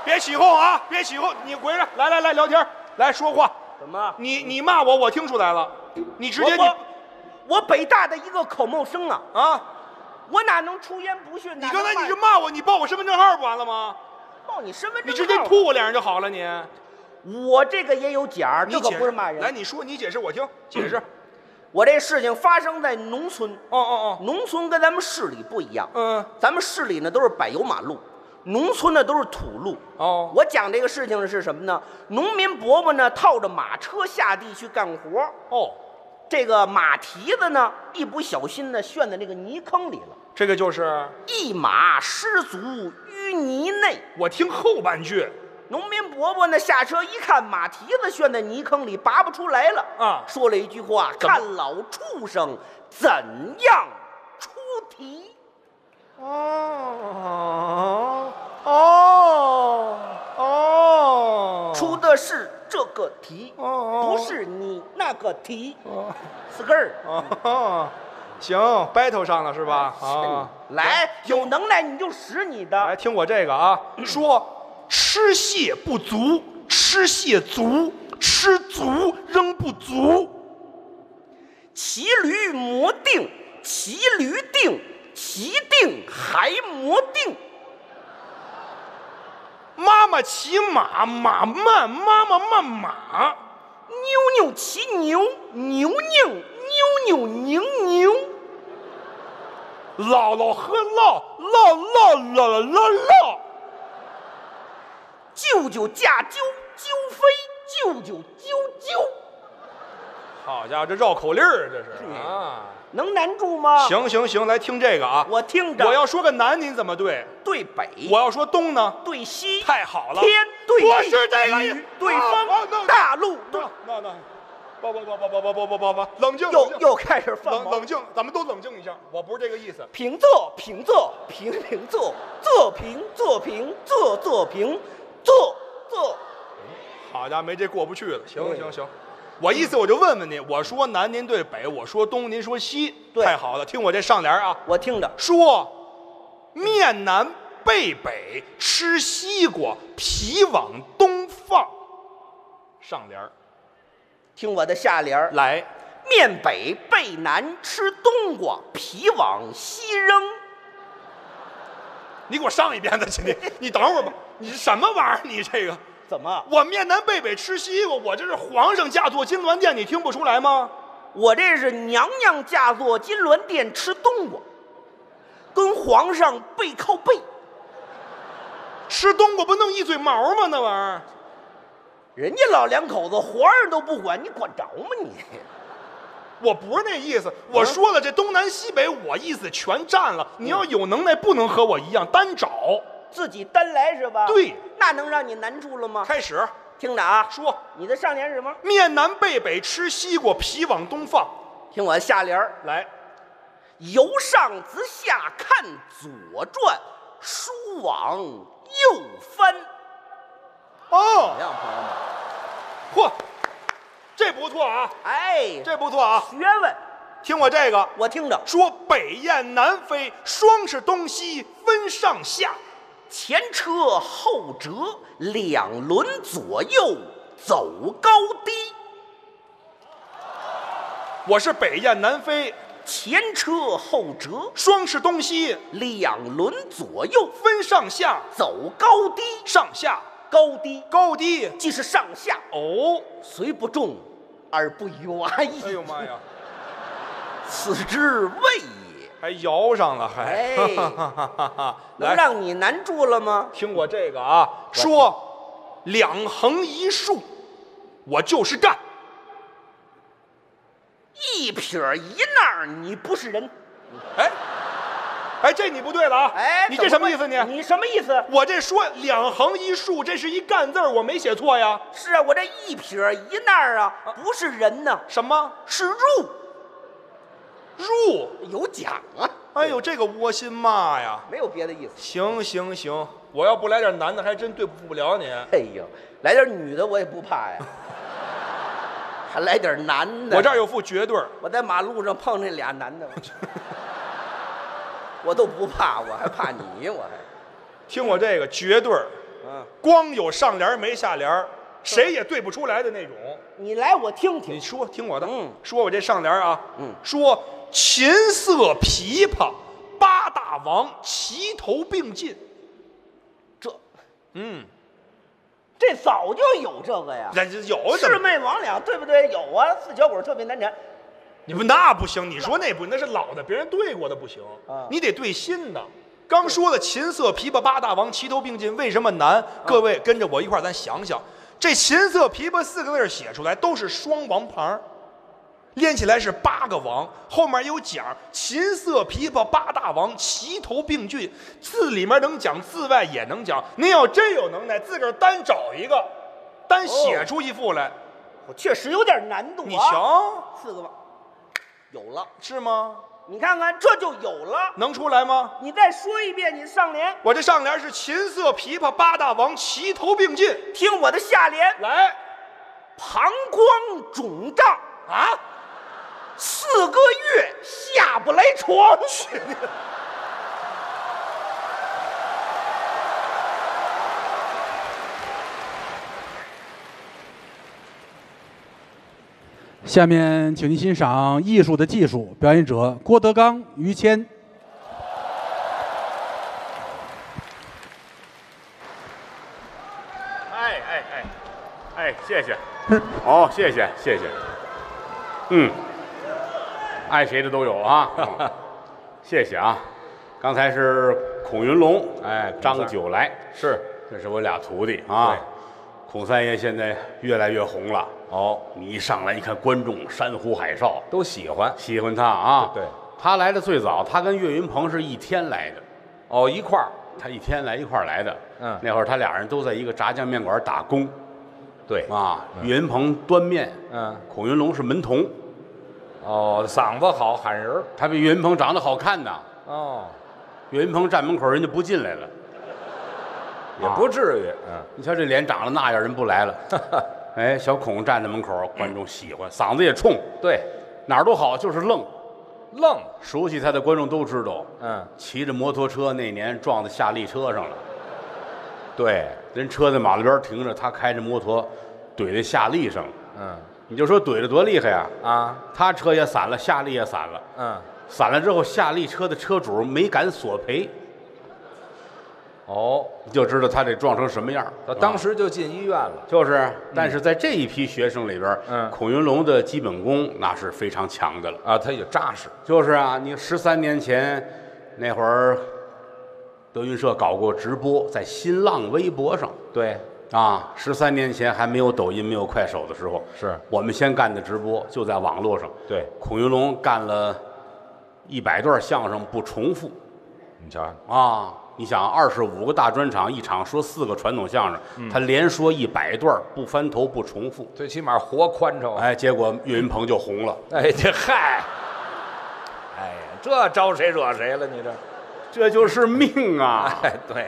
别起哄啊！别起哄，你回来，来来来，聊天，来说话。怎么？你你骂我，我听出来了。你直接你我，我北大的一个口冒生啊啊！我哪能出言不逊？你刚才你是骂我，你报我身份证号不完了吗？报你身份证号，你直接吐我脸上就好了。你，我这个也有假，这个不是骂人。来，你说，你解释，我听解释。我这事情发生在农村。哦哦哦，农村跟咱们市里不一样。嗯，咱们市里呢都是柏油马路，农村呢都是土路。哦，我讲这个事情的是什么呢？农民伯伯呢套着马车下地去干活。哦，这个马蹄子呢一不小心呢陷在那个泥坑里了。这个就是一马失足于泥内。我听后半句，农民伯伯呢下车一看，马蹄子陷在泥坑里，拔不出来了啊！说了一句话：“看老畜生怎样出题。”哦哦哦！出的是这个题，不是你那个题。死根儿。行 ，battle 上了是吧？啊，来，有能耐你就使你的。来听我这个啊，说吃蟹不足，吃蟹足，吃足仍不足。骑驴磨腚，骑驴腚，骑腚还磨腚。妈妈骑马，马慢，妈妈慢马。妞妞骑牛，牛牛。妞妞宁宁，姥姥喝酪，酪酪姥姥酪，舅舅驾鸠，鸠飞，舅舅啾啾。好家伙，这绕口令儿，这是啊，能难住吗？行行行，来听这个啊，我听着。我要说个南，您怎么对？对北。我要说东呢？对西。太好了。天对地，不是这个雨对风，大陆对。不不不不不不不不不！冷静，又又开始放冷冷静，咱们都冷静一下。我不是这个意思。平仄平仄平平仄仄平仄平仄仄平仄仄。好家伙，没这过不去了。行行行，我意思我就问问您，我说南您对北，我说东您说西，太好了。听我这上联啊，我听着说，面南背北，吃西瓜，皮往东放。上联。听我的下联来，面北背南吃冬瓜，皮往西扔。你给我上一遍再去，你你等会儿吧，你什么玩意儿？你这个怎么？我面南背北吃西瓜，我这是皇上驾坐金銮殿，你听不出来吗？我这是娘娘驾坐金銮殿吃冬瓜，跟皇上背靠背。吃冬瓜不弄一嘴毛吗？那玩意儿，人家老两口子皇上都不管，你管着吗你？我不是那意思，我说了，这东南西北我意思全占了。你要有能耐，不能和我一样单找，自己单来是吧？对，那能让你难住了吗？开始，听着啊，说你的上联是什么？面南背北吃西瓜，皮往东放。听我下联来，由上至下看左转，书往右翻。哦，怎么样，朋友们？嚯！这不错啊！哎，这不错啊！学问，听我这个，我听着说北雁南飞，双是东西分上下，前车后辙，两轮左右走高低。我是北雁南飞，前车后辙，双是东西，两轮左右分上下，走高低，上下高低，高低即是上下。哦，虽不重。而不由阿义，哎呦妈呀！此之谓也，还摇上了，还哎，能让你难住了吗？听我这个啊，说两横一竖，我就是干；一撇一捺，你不是人。哎，哎，这你不对了啊！哎，你这什么意思你？你你什么意思？我这说两横一竖，这是一干字儿，我没写错呀。是啊，我这一撇一捺啊，不是人呢。什么？是入。入有奖啊！哎呦，这个窝心骂呀！没有别的意思。行行行，我要不来点男的，还真对付不了你。哎呦，来点女的我也不怕呀。还来点男的？我这儿有副绝对。我在马路上碰那俩男的。我都不怕，我还怕你？我还听我这个绝对儿，嗯，光有上联没下联，谁也对不出来的那种。你来，我听听。你说，听我的。嗯，说我这上联啊，嗯，说琴瑟琵琶八大王齐头并进。这，嗯，这早就有这个呀。那有魑魅魍魉，对不对？有啊，四小鬼特别难缠。你不那不行，你说那不那是老的，别人对过的不行，啊、你得对新的。刚说的琴瑟琵琶八大王齐头并进，为什么难？啊、各位跟着我一块儿，咱想想，这琴瑟琵琶四个字写出来都是双王旁，连起来是八个王，后面有讲琴瑟琵琶八大王齐头并进，字里面能讲，字外也能讲。您要真有能耐，自个儿单找一个，单写出一副来，我、哦、确实有点难度、啊。你瞧，四个王。有了是吗？你看看，这就有了，能出来吗？你再说一遍，你上联。我这上联是琴瑟琵琶八大王齐头并进。听我的下联来，膀胱肿胀啊，四个月下不来床去。下面，请您欣赏《艺术的技术》，表演者郭德纲、于谦。哎哎哎，哎，谢谢，好、哦，谢谢谢谢，嗯，爱谁的都有啊，嗯、谢谢啊。刚才是孔云龙，哎，张九来，是，这是我俩徒弟啊。孔三爷现在越来越红了哦！你一上来，一看观众山呼海啸，都喜欢喜欢他啊！对，他来的最早，他跟岳云鹏是一天来的，哦，一块儿，他一天来一块儿来的。嗯，那会儿他俩人都在一个炸酱面馆打工，对啊，岳云鹏端面，嗯，孔云龙是门童，哦，嗓子好喊人，他比岳云鹏长得好看呐。哦，岳云鹏站门口，人家不进来了。也不至于，嗯，你瞧这脸长得那样，人不来了。哎，小孔站在门口，观众喜欢，嗓子也冲，对，哪儿都好，就是愣，愣。熟悉他的观众都知道，嗯，骑着摩托车那年撞在夏利车上了，对，人车在马路边停着，他开着摩托怼在夏利上，嗯，你就说怼着多厉害呀，啊，他车也散了，夏利也散了，嗯，散了之后，夏利车的车主没敢索赔。哦，你就知道他得壮成什么样。他当时就进医院了。就是，但是在这一批学生里边，嗯，孔云龙的基本功那是非常强的了啊，他也扎实。就是啊，你十三年前那会儿，德云社搞过直播，在新浪微博上。对。 啊，十三年前还没有抖音、没有快手的时候，是我们先干的直播，就在网络上。对，孔云龙干了一百段相声不重复，你瞧啊，你想二十五个大专场，一场说四个传统相声，嗯、他连说一百段不翻头不重复，最起码活宽敞。哎，结果岳云鹏就红了。哎，这嗨，哎呀，这招谁惹谁了？你这，这就是命啊！哎，对。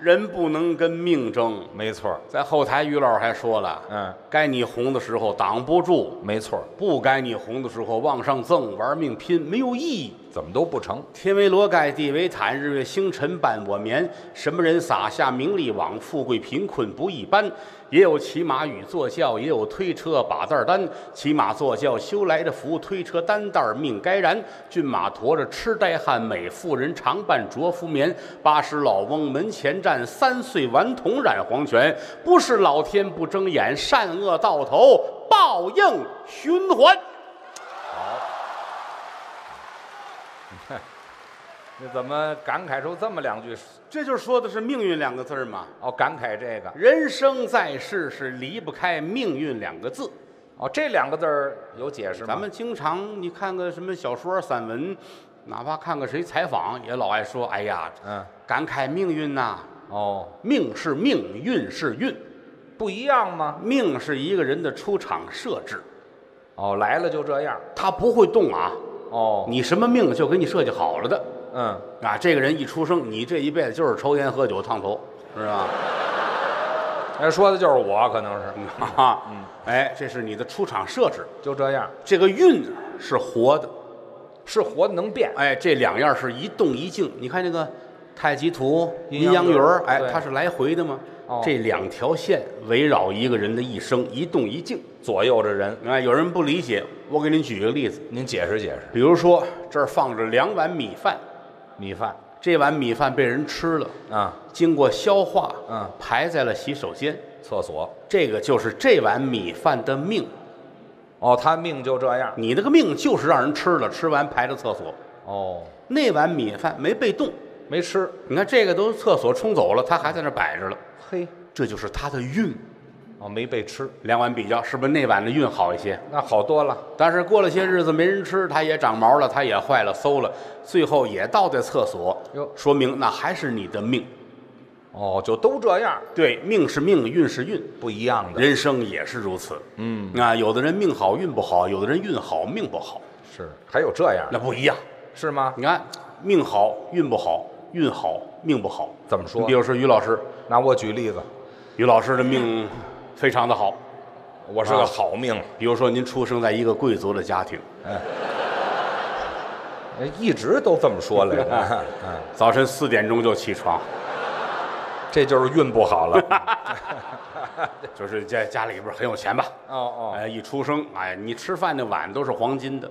人不能跟命争，没错。在后台，于老师还说了，嗯，该你红的时候挡不住，没错；不该你红的时候往上蹭，玩命拼，没有意义，怎么都不成。天为罗盖，地为毯，日月星辰伴我眠。什么人撒下名利网？富贵贫困不一般。也有骑马与坐轿，也有推车把担担。骑马坐轿修来的福，推车担担命该然。骏马驮着痴呆汉，美妇人常伴着夫眠。八十老翁门前站。 三岁顽童染黄泉，不是老天不睁眼，善恶到头，报应循环。好，你怎么感慨出这么两句？这就说的是命运两个字嘛。哦，感慨这个人生在世是离不开命运两个字。哦，这两个字有解释吗？咱们经常你看个什么小说、散文，哪怕看个谁采访，也老爱说：“哎呀，嗯，感慨命运呐。” 哦，命是命，运是运，不一样吗？命是一个人的出场设置，哦，来了就这样，他不会动啊。哦，你什么命就给你设计好了的。嗯，啊，这个人一出生，你这一辈子就是抽烟喝酒烫头，是吧？哎，说的就是我，可能是。啊，嗯，哎，这是你的出场设置，就这样。这个运是活的，是活的能变。哎，这两样是一动一静。你看这个。 太极图、阴阳鱼儿，哎，它是来回的吗？哦、这两条线围绕一个人的一生，一动一静，左右着人。哎，有人不理解，我给您举个例子，您解释解释。比如说，这儿放着两碗米饭，米饭，这碗米饭被人吃了啊，经过消化，嗯、啊，排在了洗手间、厕所。这个就是这碗米饭的命。哦，他命就这样。你那个命就是让人吃了，吃完排到厕所。哦，那碗米饭没被动。 没吃，你看这个都厕所冲走了，他还在那摆着了。嘿，这就是他的运，哦，没被吃。两碗比较，是不是那碗的运好一些？那好多了。但是过了些日子没人吃，它也长毛了，它也坏了，馊了，最后也倒在厕所。说明那还是你的命。哦，就都这样。对，命是命，运是运，不一样的。人生也是如此。嗯，那有的人命好运不好，有的人运好命不好。是，还有这样，那不一样，是吗？你看，命好运不好。 运好命不好，怎么说？你比如说于老师，拿我举例子，于老师的命非常的好，我是个好命。啊、比如说您出生在一个贵族的家庭，哎，一直都这么说来着。早晨四点钟就起床，这就是运不好了。就是家家里边很有钱吧？哦哦，哎，一出生，哎，你吃饭的碗都是黄金的。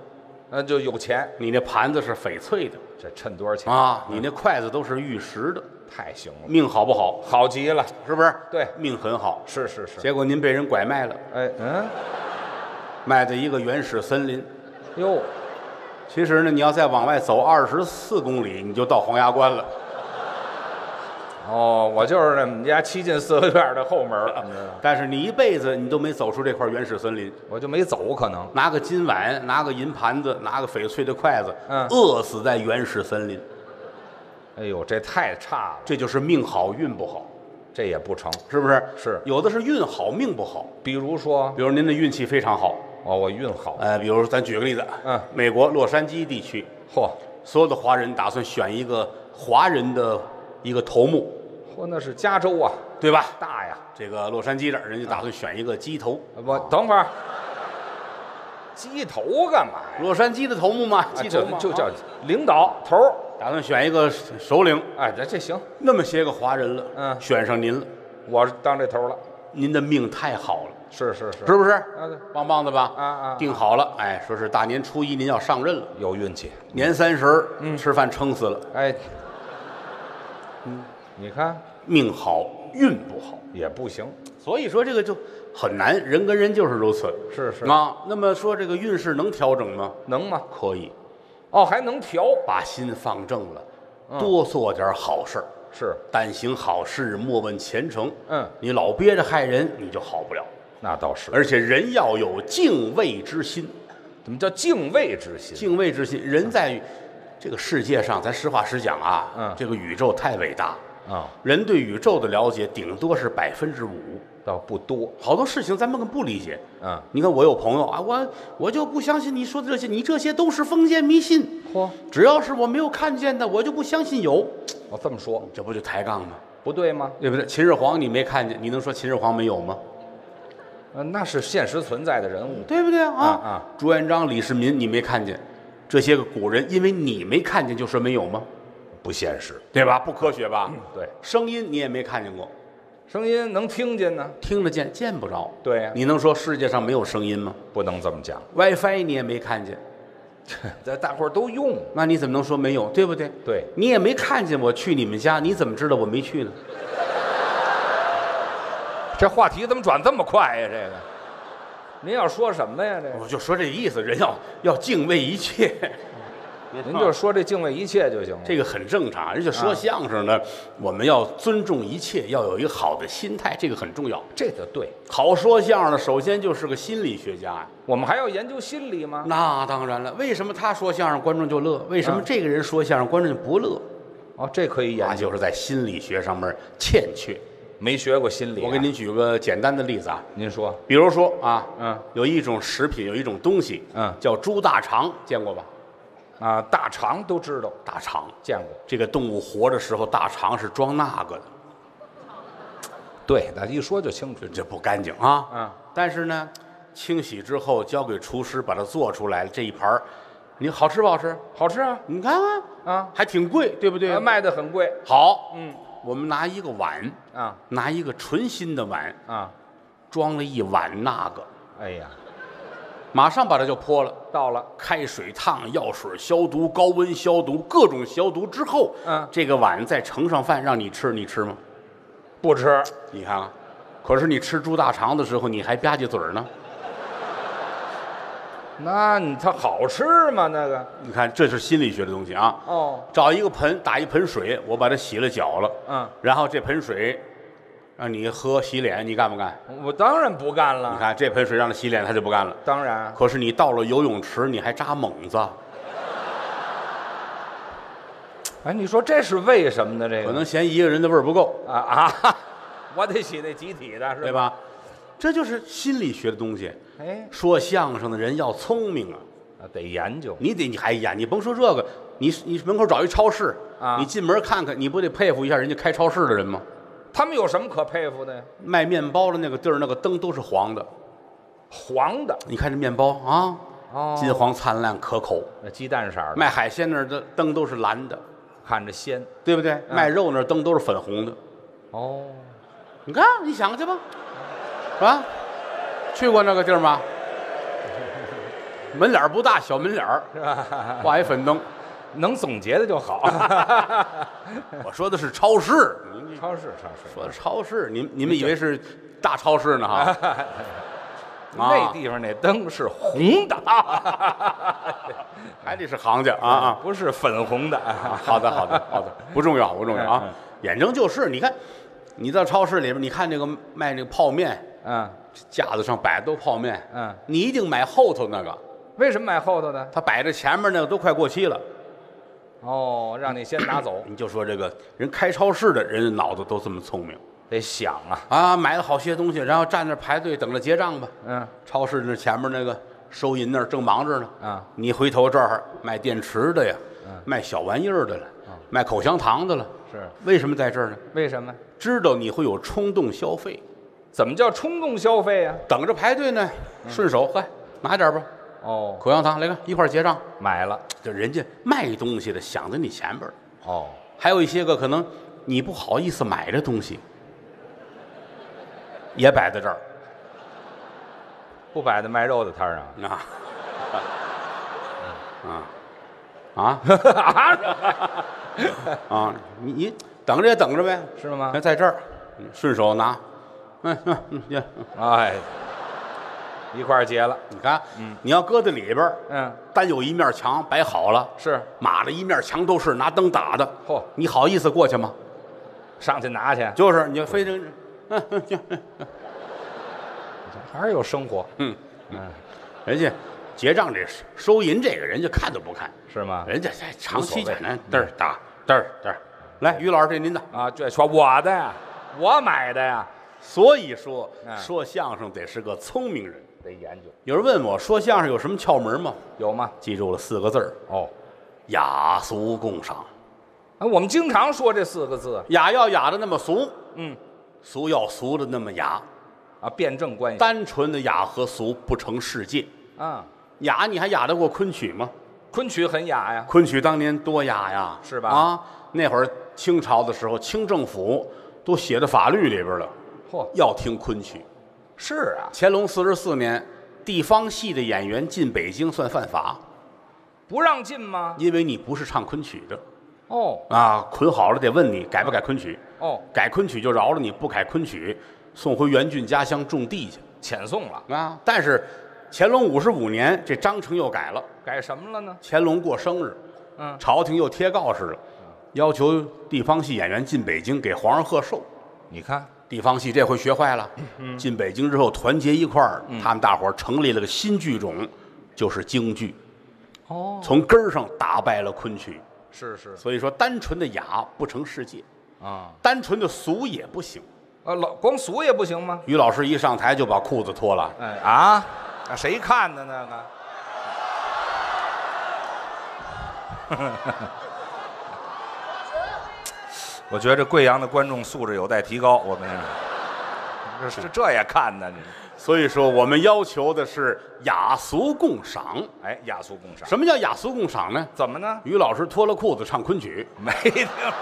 那就有钱，你那盘子是翡翠的，这趁多少钱啊？你那筷子都是玉石的，太行了。命好不好？好极了，是不是？对，命很好，是是是。结果您被人拐卖了，哎嗯，卖到一个原始森林，哟。其实呢，你要再往外走二十四公里，你就到黄崖关了。哦，我就是我们家七进四合院的后门了，但是你一辈子你都没走出这块原始森林，我就没走，可能拿个金碗，拿个银盘子，拿个翡翠的筷子，嗯，饿死在原始森林。哎呦，这太差了，这就是命好运不好，这也不成，是不是？是，有的是运好命不好，比如说，比如您的运气非常好，哦，我运好，哎、呃，比如咱举个例子，嗯，美国洛杉矶地区，嚯、哦，所有的华人打算选一个华人的。 一个头目，嚯，那是加州啊，对吧？大呀，这个洛杉矶这儿，人家打算选一个鸡头。不，等会儿，鸡头干嘛呀？洛杉矶的头目嘛，鸡头就叫领导头，打算选一个首领。哎，这这行，那么些个华人了，嗯，选上您了，我当这头了。您的命太好了，是是是，是不是？棒棒的吧？啊啊，定好了，哎，说是大年初一您要上任了，有运气。年三十，嗯，吃饭撑死了，哎。 嗯，你看命好运不好也不行，所以说这个就很难，人跟人就是如此。是是啊，那么说这个运势能调整吗？能吗？可以。哦，还能调，把心放正了，嗯、多做点好事儿。是，但行好事，莫问前程。嗯，你老憋着害人，你就好不了。那倒是，而且人要有敬畏之心。怎么叫敬畏之心？敬畏之心，人在这个世界上，咱实话实讲啊，嗯，这个宇宙太伟大。啊，人对宇宙的了解顶多是百分之五，倒不多。好多事情咱们根本不理解。嗯，你看我有朋友啊，我我就不相信你说的这些，你这些都是封建迷信。嚯，只要是我没有看见的，我就不相信有。我这么说，这不就抬杠吗？不对吗？对不对？秦始皇你没看见，你能说秦始皇没有吗？呃，那是现实存在的人物，对不对啊？啊，朱元璋、李世民你没看见，这些个古人，因为你没看见就说没有吗？不现实，对吧？不科学吧？嗯、对，声音你也没看见过，声音能听见呢？听得见，见不着。对呀、啊，你能说世界上没有声音吗？不能这么讲。WiFi 你也没看见，咱大伙儿都用，那你怎么能说没有？对不对？对，你也没看见我去你们家，你怎么知道我没去呢？这话题怎么转这么快呀、啊？这个，您要说什么呀？这个、我就说这意思，人要要敬畏一切。您就说这敬畏一切就行了，这个很正常。人家说相声呢，啊、我们要尊重一切，要有一个好的心态，这个很重要。这个对，好说相声的首先就是个心理学家呀。我们还要研究心理吗？那当然了。为什么他说相声观众就乐？为什么这个人说相声观众就不乐？哦，这可以研究。那就是在心理学上面欠缺，没学过心理、啊。我给您举个简单的例子啊，您说，比如说啊，嗯，有一种食品，有一种东西，嗯，叫猪大肠，见过吧？啊，大肠都知道，大肠见过。这个动物活的时候，大肠是装那个的。对，那一说就清楚，这不干净啊。嗯。但是呢，清洗之后交给厨师把它做出来了，这一盘儿，你好吃不好吃？好吃啊！你看啊，啊，还挺贵，对不对？卖的很贵。好，嗯，我们拿一个碗啊，拿一个纯新的碗啊，装了一碗那个。哎呀。马上把它就泼了，到了开水烫、药水消毒、高温消毒，各种消毒之后，嗯，这个碗再盛上饭让你吃，你吃吗？不吃。你看啊，可是你吃猪大肠的时候，你还吧唧嘴呢。那你它好吃吗？那个，你看这是心理学的东西啊。哦。找一个盆，打一盆水，我把它洗了脚了，嗯，然后这盆水。让你喝洗脸，你干不干？我当然不干了。你看这盆水让他洗脸，他就不干了。当然。可是你到了游泳池，你还扎猛子。哎，你说这是为什么呢？这个可能嫌一个人的味儿不够啊啊！我得洗那集体的，是吧？对吧？这就是心理学的东西。哎，说相声的人要聪明啊，啊得研究。你得你还研，你甭说这个，你你门口找一超市啊，你进门看看，你不得佩服一下人家开超市的人吗？他们有什么可佩服的呀？卖面包的那个地儿，那个灯都是黄的，黄的。你看这面包啊，哦、金黄灿烂，可口。那鸡蛋色的。卖海鲜那儿的灯都是蓝的，看着鲜，对不对？嗯、卖肉那儿灯都是粉红的。哦，你看，你想去吧，啊，去过那个地儿吗？门脸不大，小门脸儿，挂一粉灯。能总结的就好。我说的是超市，超市，超市。说的超市，您你们以为是大超市呢？哈，那地方那灯是红的，还得是行家啊啊，不是粉红的。好的，好的，好的，不重要，不重要啊。眼睁就是，你看，你到超市里边，你看这个卖那个泡面，嗯，架子上摆的都泡面，嗯，你一定买后头那个。为什么买后头呢？他摆着前面那个都快过期了。哦，让你先拿走。你就说这个人开超市的人脑子都这么聪明，得想啊啊，买了好些东西，然后站那排队等着结账吧。嗯，超市那前面那个收银那儿正忙着呢。啊，你回头这儿卖电池的呀，嗯、卖小玩意儿的了，嗯、卖口香糖的了。是，为什么在这儿呢？为什么？知道你会有冲动消费。怎么叫冲动消费啊？等着排队呢，顺手嗨、嗯哎、拿点吧。哦，口香糖来个，一块结账买了。就人家卖东西的想在你前边儿。哦，还有一些个可能你不好意思买的东西，也摆在这儿。不摆在卖肉的摊儿上啊啊啊啊啊！你你等着也等着呗，是吗？那在这儿，顺手拿，嗯嗯嗯，行，哎，一块儿结了。你看，嗯，你要搁在里边，嗯，单有一面墙摆好了，是码的一面墙都是拿灯打的，嚯，你好意思过去吗？上去拿去，就是你非得，嗯嗯行，还是有生活，嗯嗯，人家结账这收银这个人家看都不看，是吗？人家长期简单，嘚儿打，嘚儿嘚儿。 来，于老师，这您的啊，这说我的呀，我买的呀。所以说，嗯、说相声得是个聪明人，得研究。有人问我说相声有什么窍门吗？有吗？记住了四个字儿哦，雅俗共赏。啊，我们经常说这四个字，雅要雅的那么俗，嗯，俗要俗的那么雅，啊，辩证关系。单纯的雅和俗不成世界啊。雅，你还雅得过昆曲吗？昆曲很雅呀，昆曲当年多雅呀，是吧？啊，那会儿。 清朝的时候，清政府都写到法律里边了，嚯，要听昆曲。是啊，乾隆四十四年，地方戏的演员进北京算犯法，不让进吗？因为你不是唱昆曲的。哦，啊，捆好了得问你改不改昆曲。哦，改昆曲就饶了你，不改昆曲，送回袁俊家乡种地去，遣送了啊。但是乾隆五十五年，这章程又改了，改什么了呢？乾隆过生日，嗯，朝廷又贴告示了。 要求地方戏演员进北京给皇上贺寿，你看地方戏这回学坏了。嗯、进北京之后团结一块儿，嗯、他们大伙儿成立了个新剧种，就是京剧。哦，从根儿上打败了昆曲。是是。所以说，单纯的雅不成世界啊，单纯的俗也不行啊，老光俗也不行吗？于老师一上台就把裤子脱了。哎啊，啊谁看的那个？我觉得贵阳的观众素质有待提高，我们这这这也看呢，所以说我们要求的是雅俗共赏。哎，雅俗共赏。什么叫雅俗共赏呢？怎么呢？于老师脱了裤子唱昆曲，没听说，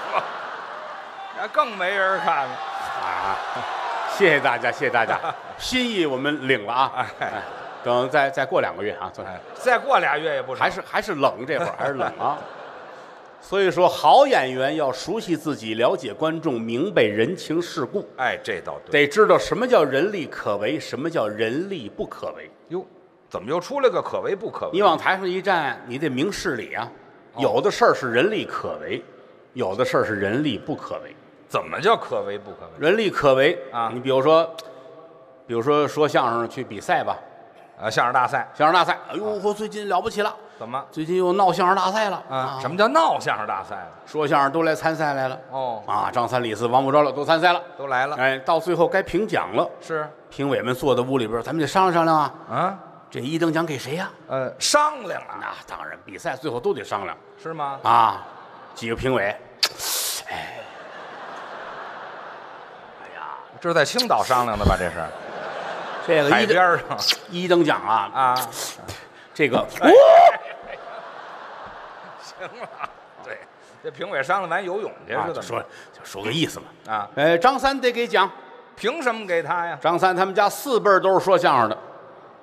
那更没人看了啊！谢谢大家，谢谢大家，心意我们领了啊！哎，等再再过两个月啊，再过俩月也不少，还是还是冷，这会儿还是冷啊。 所以说，好演员要熟悉自己，了解观众，明白人情世故。哎，这倒对，得知道什么叫人力可为，什么叫人力不可为。哟，怎么又出来个可为不可为？你往台上一站，你得明事理啊。哦、有的事儿是人力可为，有的事儿是人力不可为。怎么叫可为不可为？人力可为啊！你比如说，比如说说相声去比赛吧，啊，相声大赛，相声大赛，哎呦，我最近了不起了。 怎么？最近又闹相声大赛了啊！什么叫闹相声大赛了？说相声都来参赛来了哦啊！张三、李四、王五、周六都参赛了，都来了。哎，到最后该评奖了，是评委们坐在屋里边，咱们得商量商量啊啊！这一等奖给谁呀？呃，商量啊！那当然，比赛最后都得商量，是吗？啊，几个评委，哎，哎呀，这是在青岛商量的吧？这是这个海边上一等奖啊啊，这个。 行了，对，这评委商量完游泳去似的，说就说个意思嘛啊。呃，张三得给奖，凭什么给他呀？张三他们家四辈都是说相声的，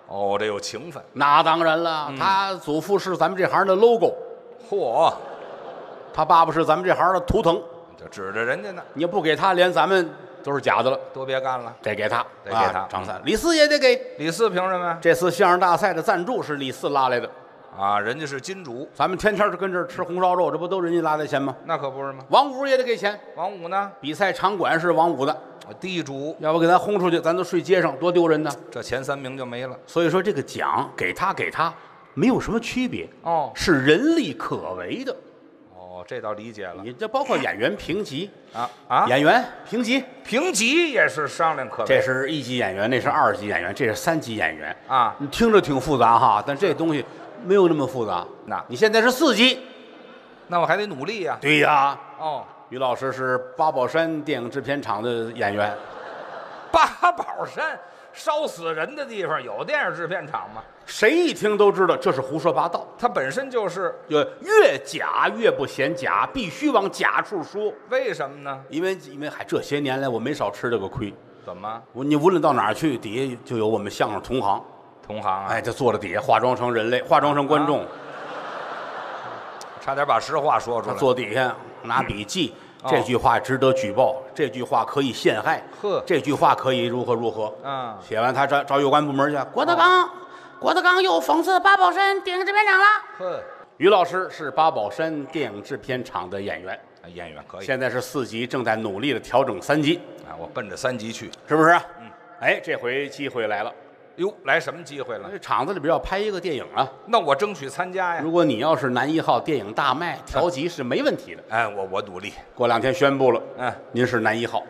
哦，这有情分。那当然了，他祖父是咱们这行的 logo， 嚯，他爸爸是咱们这行的图腾，就指着人家呢。你不给他，连咱们都是假的了，都别干了，得给他，得给他。张三，李四也得给，李四凭什么呀？这次相声大赛的赞助是李四拉来的。 啊，人家是金主，咱们天天就跟这儿吃红烧肉，这不都人家拉的钱吗？那可不是吗？王五也得给钱，王五呢？比赛场馆是王五的，地主，要不给咱轰出去，咱都睡街上，多丢人呢！这前三名就没了。所以说这个奖给他给他没有什么区别哦，是人力可为的。哦，这倒理解了。你这包括演员评级啊啊，演员评级，评级也是商量可为。这是一级演员，那是二级演员，这是三级演员啊。你听着挺复杂哈，但这东西。 没有那么复杂。那你现在是四级，那我还得努力呀。对呀。哦，于老师是八宝山电影制片厂的演员。八宝山烧死人的地方有电影制片厂吗？谁一听都知道这是胡说八道。它本身就是，越假越不显假，必须往假处说。为什么呢？因为因为还这些年来我没少吃这个亏。怎么？我你无论到哪儿去，底下就有我们相声同行。 同行啊，哎，就坐在底下化妆成人类，化妆成观众，啊、差点把实话说出来。坐底下拿笔记，这句话值得举报，这句话可以陷害，呵，这句话可以如何如何。嗯，写完他找找有关部门去，郭德纲，郭德纲又讽刺八宝山电影制片厂了。呵，于老师是八宝山电影制片厂的演员，演员可以，现在是四级，正在努力的调整三级。啊，我奔着三级去，是不是？嗯，哎，这回机会来了。 哟，来什么机会了？这厂子里边要拍一个电影啊，那我争取参加呀。如果你要是男一号电影大卖，调级是没问题的。哎，我我努力。过两天宣布了，嗯，您是男一号。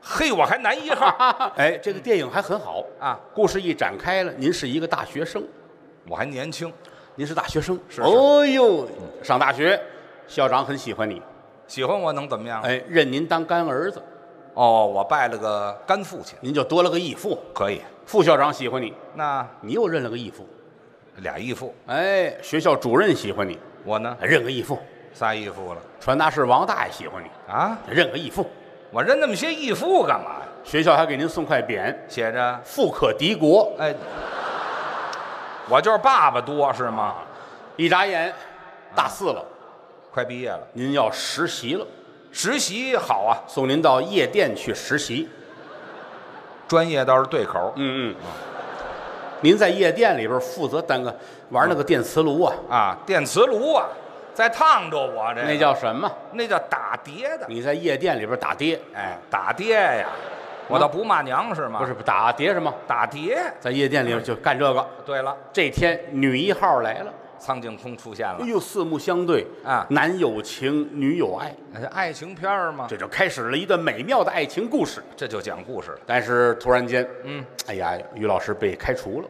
嘿，我还男一号。哎，这个电影还很好啊。故事一展开了，您是一个大学生，我还年轻，您是大学生。是。哦呦，上大学，校长很喜欢你，喜欢我能怎么样？哎，认您当干儿子。 哦，我拜了个干父亲，您就多了个义父，可以。副校长喜欢你，那你又认了个义父，俩义父。哎，学校主任喜欢你，我呢认个义父，仨义父了。传达室王大爷喜欢你啊，认个义父，我认那么些义父干嘛呀？学校还给您送块匾，写着“富可敌国”。哎，我就是爸爸多是吗？一眨眼，大四了，快毕业了，您要实习了。 实习好啊，送您到夜店去实习，专业倒是对口。嗯嗯，您在夜店里边负责当个玩那个电磁炉啊啊，电磁炉啊，在烫着我这。那叫什么？那叫打碟的。你在夜店里边打碟，哎，打碟呀，我倒不骂娘是吗？不是打碟是吗？打碟，在夜店里边就干这个。对了，这天女一号来了。 苍井空出现了，哎呦，四目相对啊，男有情，女有爱，爱情片嘛，这就开始了一段美妙的爱情故事，这就讲故事了。但是突然间，嗯，哎呀，于老师被开除了，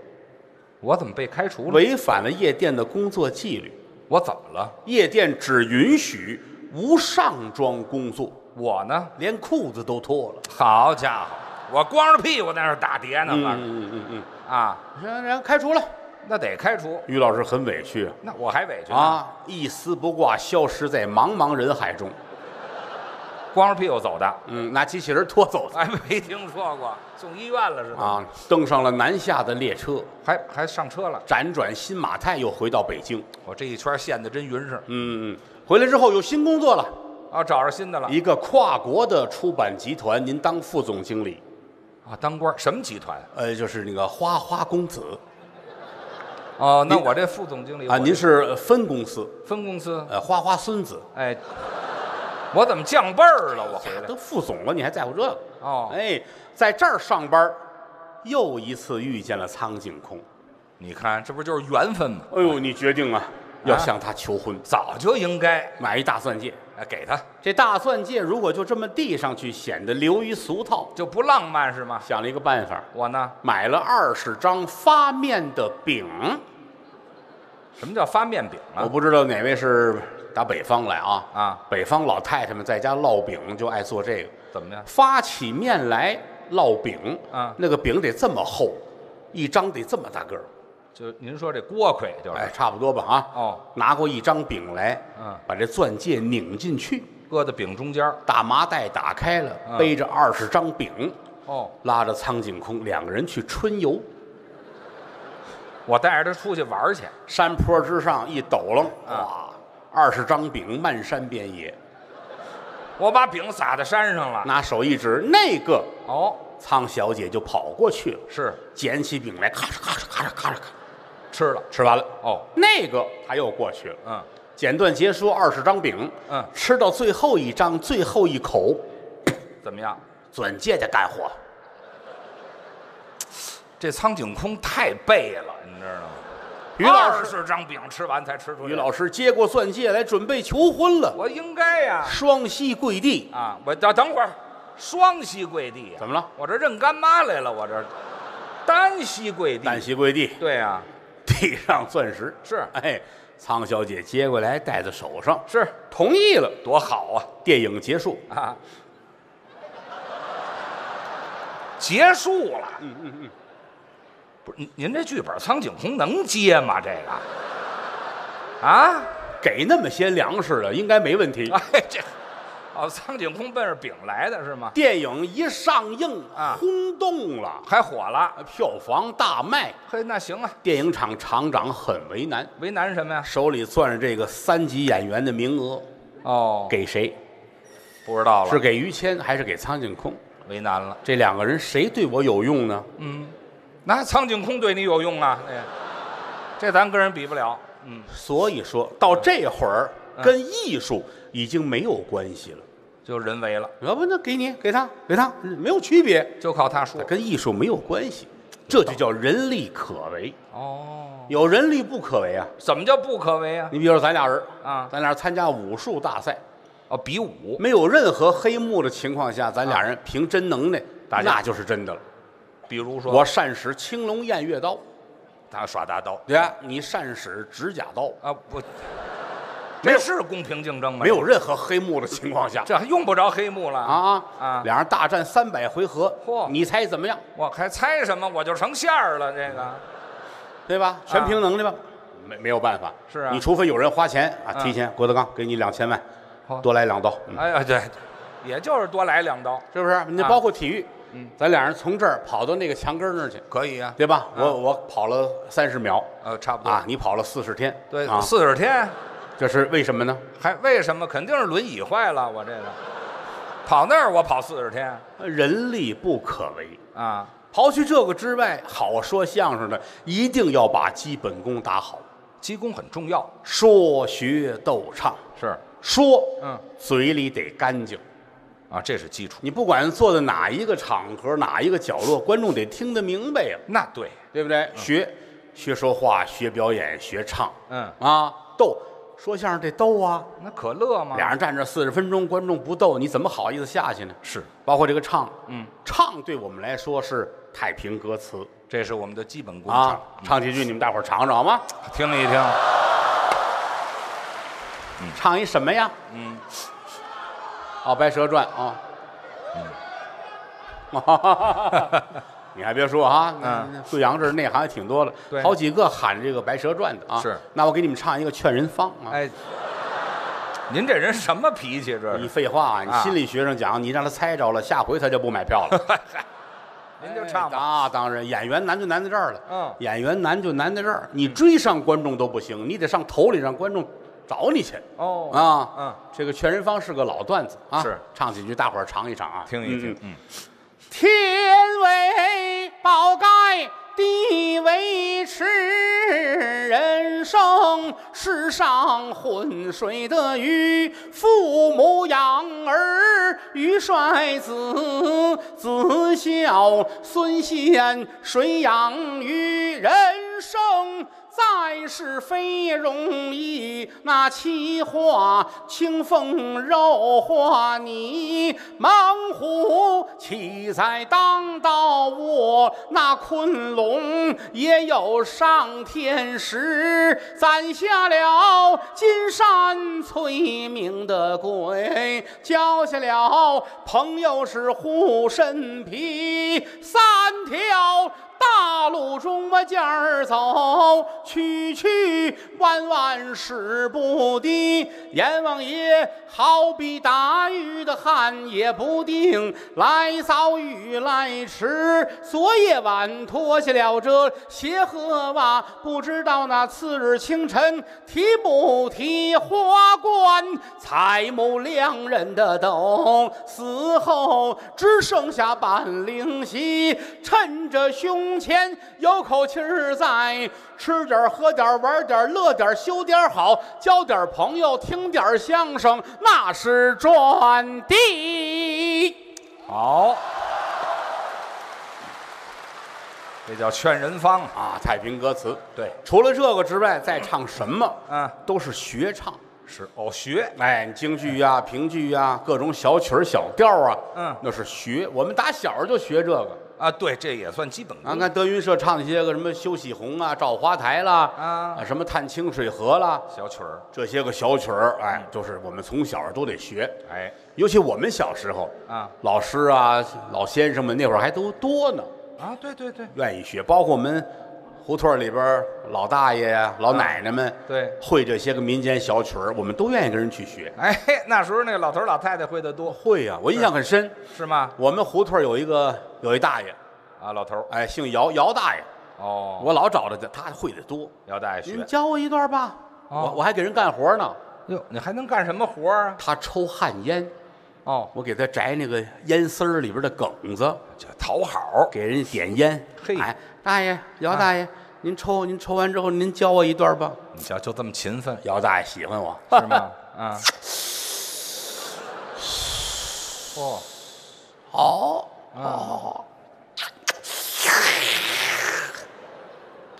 我怎么被开除了？违反了夜店的工作纪律，我怎么了？夜店只允许无上装工作，我呢，连裤子都脱了。好家伙，我光着屁股在那打碟呢，嗯嗯嗯啊，然后开除了。 那得开除，于老师很委屈。那我还委屈啊！一丝不挂，消失在茫茫人海中，光着屁股走的。嗯，拿机器人拖走的。哎，没听说过，送医院了是吧？啊，登上了南下的列车，还还上车了，辗转新马泰，又回到北京。我这一圈陷得真匀实。嗯嗯，回来之后有新工作了啊，找着新的了。一个跨国的出版集团，您当副总经理啊，当官什么集团？呃，就是那个花花公子。 哦，那我这副总经理啊，您是分公司，分公司，呃，花花孙子，哎，我怎么降辈儿了？我回来都副总了，你还在乎这个？哦，哎，在这儿上班，又一次遇见了苍井空，你看这不就是缘分吗？哎呦，你决定啊，要向他求婚，早就应该买一大钻戒，哎，给他这大钻戒，如果就这么递上去，显得流于俗套，就不浪漫是吗？想了一个办法，我呢买了二十张发面的饼。 什么叫发面饼啊？我不知道哪位是打北方来啊啊！北方老太太们在家烙饼就爱做这个，怎么样？发起面来烙饼啊，那个饼得这么厚，一张得这么大个儿。就您说这锅盔就是？哎，差不多吧啊！哦，拿过一张饼来，嗯，把这钻戒拧进去，搁在饼中间，大麻袋打开了，背着二十张饼，哦，拉着苍井空两个人去春游。 我带着他出去玩去，山坡之上一抖楞，哇，二十张饼漫山遍野。我把饼撒在山上了，拿手一指那个，哦，苍小姐就跑过去了，是捡起饼来，咔嚓咔嚓咔嚓咔嚓，吃了，吃完了，哦，那个她又过去了，嗯，简短截说二十张饼，嗯，吃到最后一张最后一口，怎么样？钻戒的干活。 这苍井空太背了，你知道吗？于老师张饼吃完才吃出来。于老师接过钻戒来，准备求婚了。我应该呀、啊，双膝跪地啊！我等等会儿，双膝跪地、啊、怎么了？我这认干妈来了，我这单膝跪地。单膝跪地，对呀、啊，地上钻石是。哎，苍小姐接过来戴在手上，是同意了，多好啊！电影结束啊，结束了。嗯嗯嗯。 不是您您这剧本，苍井空能接吗？这个啊，给那么些粮食了，应该没问题。哎，这哦，苍井空奔着饼来的是吗？电影一上映啊，轰动了，还火了，票房大卖。嘿，那行啊。电影厂厂长很为难，为难什么呀？手里攥着这个三级演员的名额，哦，给谁？不知道了，是给于谦还是给苍井空？为难了，这两个人谁对我有用呢？嗯，那苍井空对你有用啊？哎、这咱跟人比不了。嗯，所以说到这会儿、嗯、跟艺术已经没有关系了，就人为了。要不那给你给他给他没有区别，就靠他说，跟艺术没有关系。这就叫人力可为哦，有人力不可为啊？怎么叫不可为啊？你比如说咱俩人啊，咱俩参加武术大赛，哦，比武，没有任何黑幕的情况下，咱俩人凭真能耐，打架那就是真的了。比如说，我善使青龙偃月刀，他耍大刀，对啊，你善使指甲刀啊，不，这是公平竞争吗？没有任何黑幕的情况下，这还用不着黑幕了啊啊！两人大战三百回合，嚯，你猜怎么样？我还猜什么？我就成馅儿了，这个，对吧？全凭能力吧，没没有办法，是啊，你除非有人花钱啊，提前，郭德纲给你两千万，多来两刀。哎呀，对，也就是多来两刀，是不是？你包括体育，嗯，咱俩人从这儿跑到那个墙根那儿去，可以啊，对吧？我我跑了三十秒，呃，差不多啊，你跑了四十天，对，四十天。这是为什么呢？还为什么？肯定是轮椅坏了。我这个跑那儿，我跑四十天，人力不可为啊。刨去这个之外，好说相声的一定要把基本功打好，基功很重要。说学逗唱是说，嗯，嘴里得干净啊，这是基础。你不管坐在哪一个场合、哪一个角落，观众得听得明白呀。那对，对不对？嗯、学学说话，学表演，学唱，嗯啊，逗。说相声得逗啊，那可乐吗？俩人站这四十分钟，观众不逗，你怎么好意思下去呢？是，包括这个唱，嗯，唱对我们来说是太平歌词，这是我们的基本功啊。唱几句，你们大伙儿尝尝好吗？听一听。嗯，唱一什么呀？嗯，哦，《白蛇传》啊。嗯。你还别说啊，嗯，贵阳这内行也挺多了，好几个喊这个《白蛇传》的啊。是，那我给你们唱一个《劝人方》啊。哎，您这人什么脾气这？你废话，你心理学上讲，你让他猜着了，下回他就不买票了。您就唱吧。啊，当然，演员难就难在这儿了。嗯，演员难就难在这儿，你追上观众都不行，你得上头里让观众找你去。哦，啊，嗯，这个《劝人方》是个老段子啊。是，唱几句，大伙儿尝一尝啊，听一听。嗯。天为宝盖，地为池，人生世上浑水的鱼，父母养儿，鱼帅子，子孝孙贤，水养鱼，人生在世非容易，那七画清风肉画你，猛虎岂在当道我，那昆仑也有上天时，攒下了金山催命的鬼，交下了朋友是护身皮，三条大路中我今儿走，曲曲弯弯使不低，阎王爷好比打鱼的汉也不定，来早雨来迟，昨夜晚脱下了这鞋和袜，不知道那次日清晨提不提花冠，才母两人的斗，死后只剩下半灵犀，趁着胸胸前有口气儿在，吃点喝点玩点乐点修点好，交点朋友听点相声，那是赚的。好，这叫劝人方啊，太平歌词。对，除了这个之外，再唱什么，嗯，都是学唱。是哦，学，哎，京剧呀、评剧呀，各种小曲儿、小调啊，嗯，那是学。我们打小就学这个。啊，对，这也算基本功。啊，看德云社唱一些个什么《休喜红》啊，《照花台》啦，啊，什么《探清水河》啦，小曲儿，这些个小曲儿，哎，就是我们从小都得学，哎，尤其我们小时候啊，老师啊、老先生们那会儿还都多呢，啊，对对对，愿意学，包括我们胡同里边老大爷呀、老奶奶们，对，会这些个民间小曲儿，我们都愿意跟人去学。哎，那时候那个老头老太太会的多，会呀，我印象很深，是吗？我们胡同有一个。有一大爷，啊，老头哎，姓姚，姚大爷。哦，我老找着他，他会得多。姚大爷学，你教我一段吧。我我还给人干活呢。哟，你还能干什么活啊？他抽旱烟。哦，我给他摘那个烟丝儿里边的梗子，叫讨好，给人点烟。嘿，哎，大爷，姚大爷，您抽，您抽完之后，您教我一段吧。你瞧，就这么勤奋，姚大爷喜欢我，是吗？啊。哦，好，哦，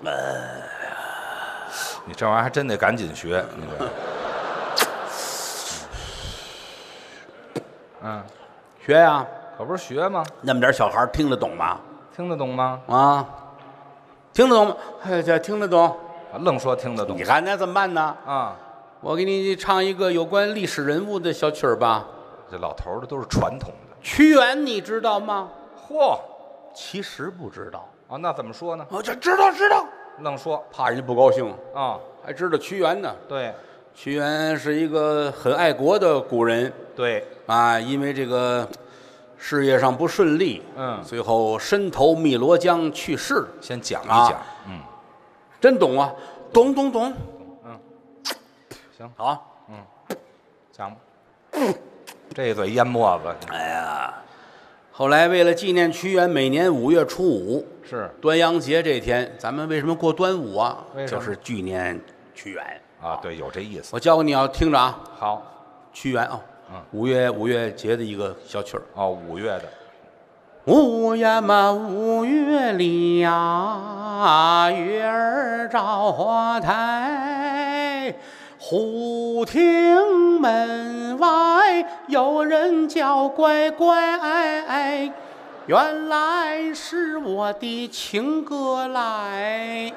呃，你这玩意儿还真得赶紧学，你这。嗯，学呀，可不是学吗？那么点小孩听得懂吗？听得懂吗？啊，听得懂吗？哎，这听得懂，愣说听得懂。你看那怎么办呢？啊，我给你唱一个有关历史人物的小曲儿吧。这老头儿的都是传统的。屈原你知道吗？嚯，其实不知道。哦，那怎么说呢？我这知道知道，愣说，怕人家不高兴啊，还知道屈原呢。对。屈原是一个很爱国的古人，对啊，因为这个事业上不顺利，嗯，最后身投汨罗江去世。先讲一讲，啊、嗯，真懂啊，懂懂懂，嗯，行，好，嗯，讲吧，嗯、这一嘴淹没子。哎呀，后来为了纪念屈原，每年五月初五是端阳节这天，咱们为什么过端午啊？就是纪念屈原。啊，对，有这意思。我教给你啊，听着啊。好，屈原啊，嗯，五月五月节的一个小曲儿啊，五月的。五月嘛，五月里呀，月儿照花台，忽听门外有人叫乖乖，原来是我的情歌来。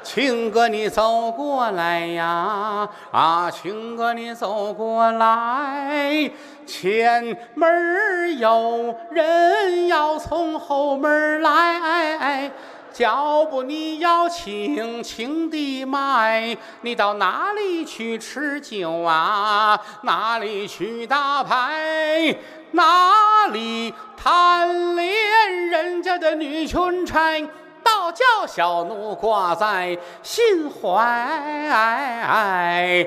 情哥，你走过来呀！啊，情哥，你走过来。前门有人要从后门来，脚步你要轻轻地迈。你到哪里去吃酒啊？哪里去打牌？哪里贪恋人家的女裙钗？道教小奴挂在心怀，哎，你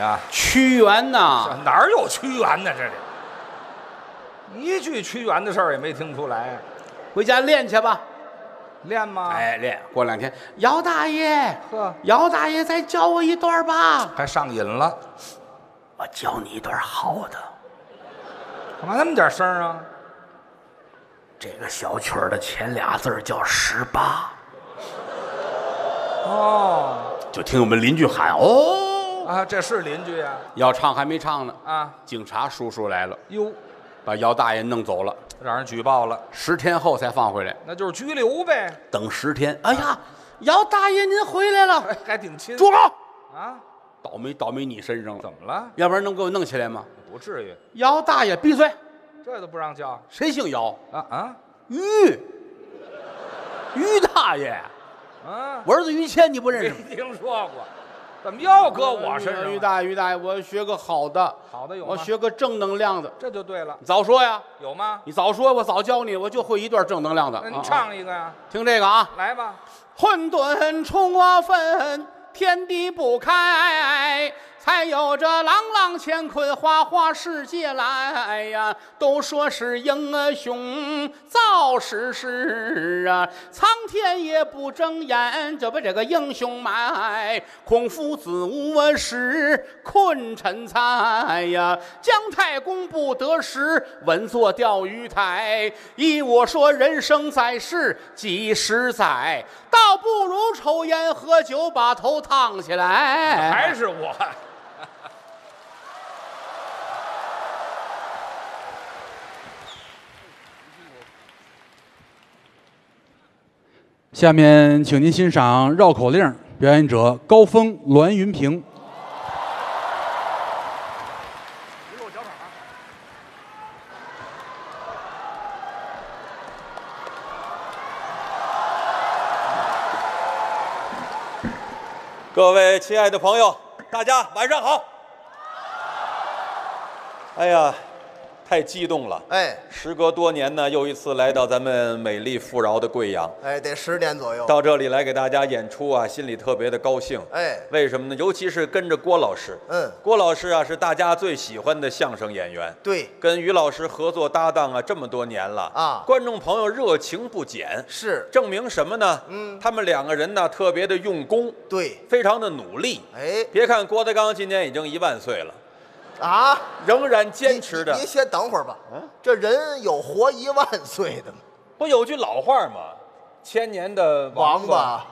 啊，屈原呐，哪有屈原呢？这里一句屈原的事儿也没听出来。回家练去吧，练吗？哎，练。过两天，姚大爷，呵，姚大爷再教我一段吧。还上瘾了。我教你一段好的。干嘛那么点声啊？这个小曲儿的前俩字叫十八。哦，就听我们邻居喊哦啊，这是邻居啊。要唱还没唱呢啊，警察叔叔来了哟，把姚大爷弄走了，让人举报了。十天后才放回来，那就是拘留呗。等十天，哎呀，姚大爷您回来了，还还挺亲。住口！啊。倒霉倒霉，你身上了，怎么了？要不然能给我弄起来吗？不至于。姚大爷，闭嘴！这都不让叫，谁姓姚啊啊？于于大爷啊！我儿子于谦，你不认识？没听说过，怎么又搁我身上？于大爷，于大爷，我学个好的，好的有吗？我学个正能量的，这就对了。你早说呀！有吗？你早说，我早教你，我就会一段正能量的。那你唱一个呀？听这个啊，来吧。混沌冲我分。天地不开，才有这朗朗乾坤花花世界来呀！都说是英雄造时势啊，苍天也不睁眼就把这个英雄埋。孔夫子无识困臣才呀，姜太公不得食，稳坐钓鱼台。依我说，人生在世几十载，倒不如抽烟喝酒把头烫起来。还是我。下面请您欣赏绕口令，表演者高峰、栾云平。各位亲爱的朋友，大家晚上好。哎呀，太激动了，哎，时隔多年呢，又一次来到咱们美丽富饶的贵阳，哎，得十年左右，到这里来给大家演出啊，心里特别的高兴，哎，为什么呢？尤其是跟着郭老师，嗯，郭老师啊是大家最喜欢的相声演员，对，跟于老师合作搭档啊这么多年了啊，观众朋友热情不减，是证明什么呢？嗯，他们两个人呢特别的用功，对，非常的努力，哎，别看郭德纲今年已经一万岁了。 啊，仍然坚持着。您先等会儿吧。嗯，这人有活一万岁的吗？不有句老话吗？千年的王八，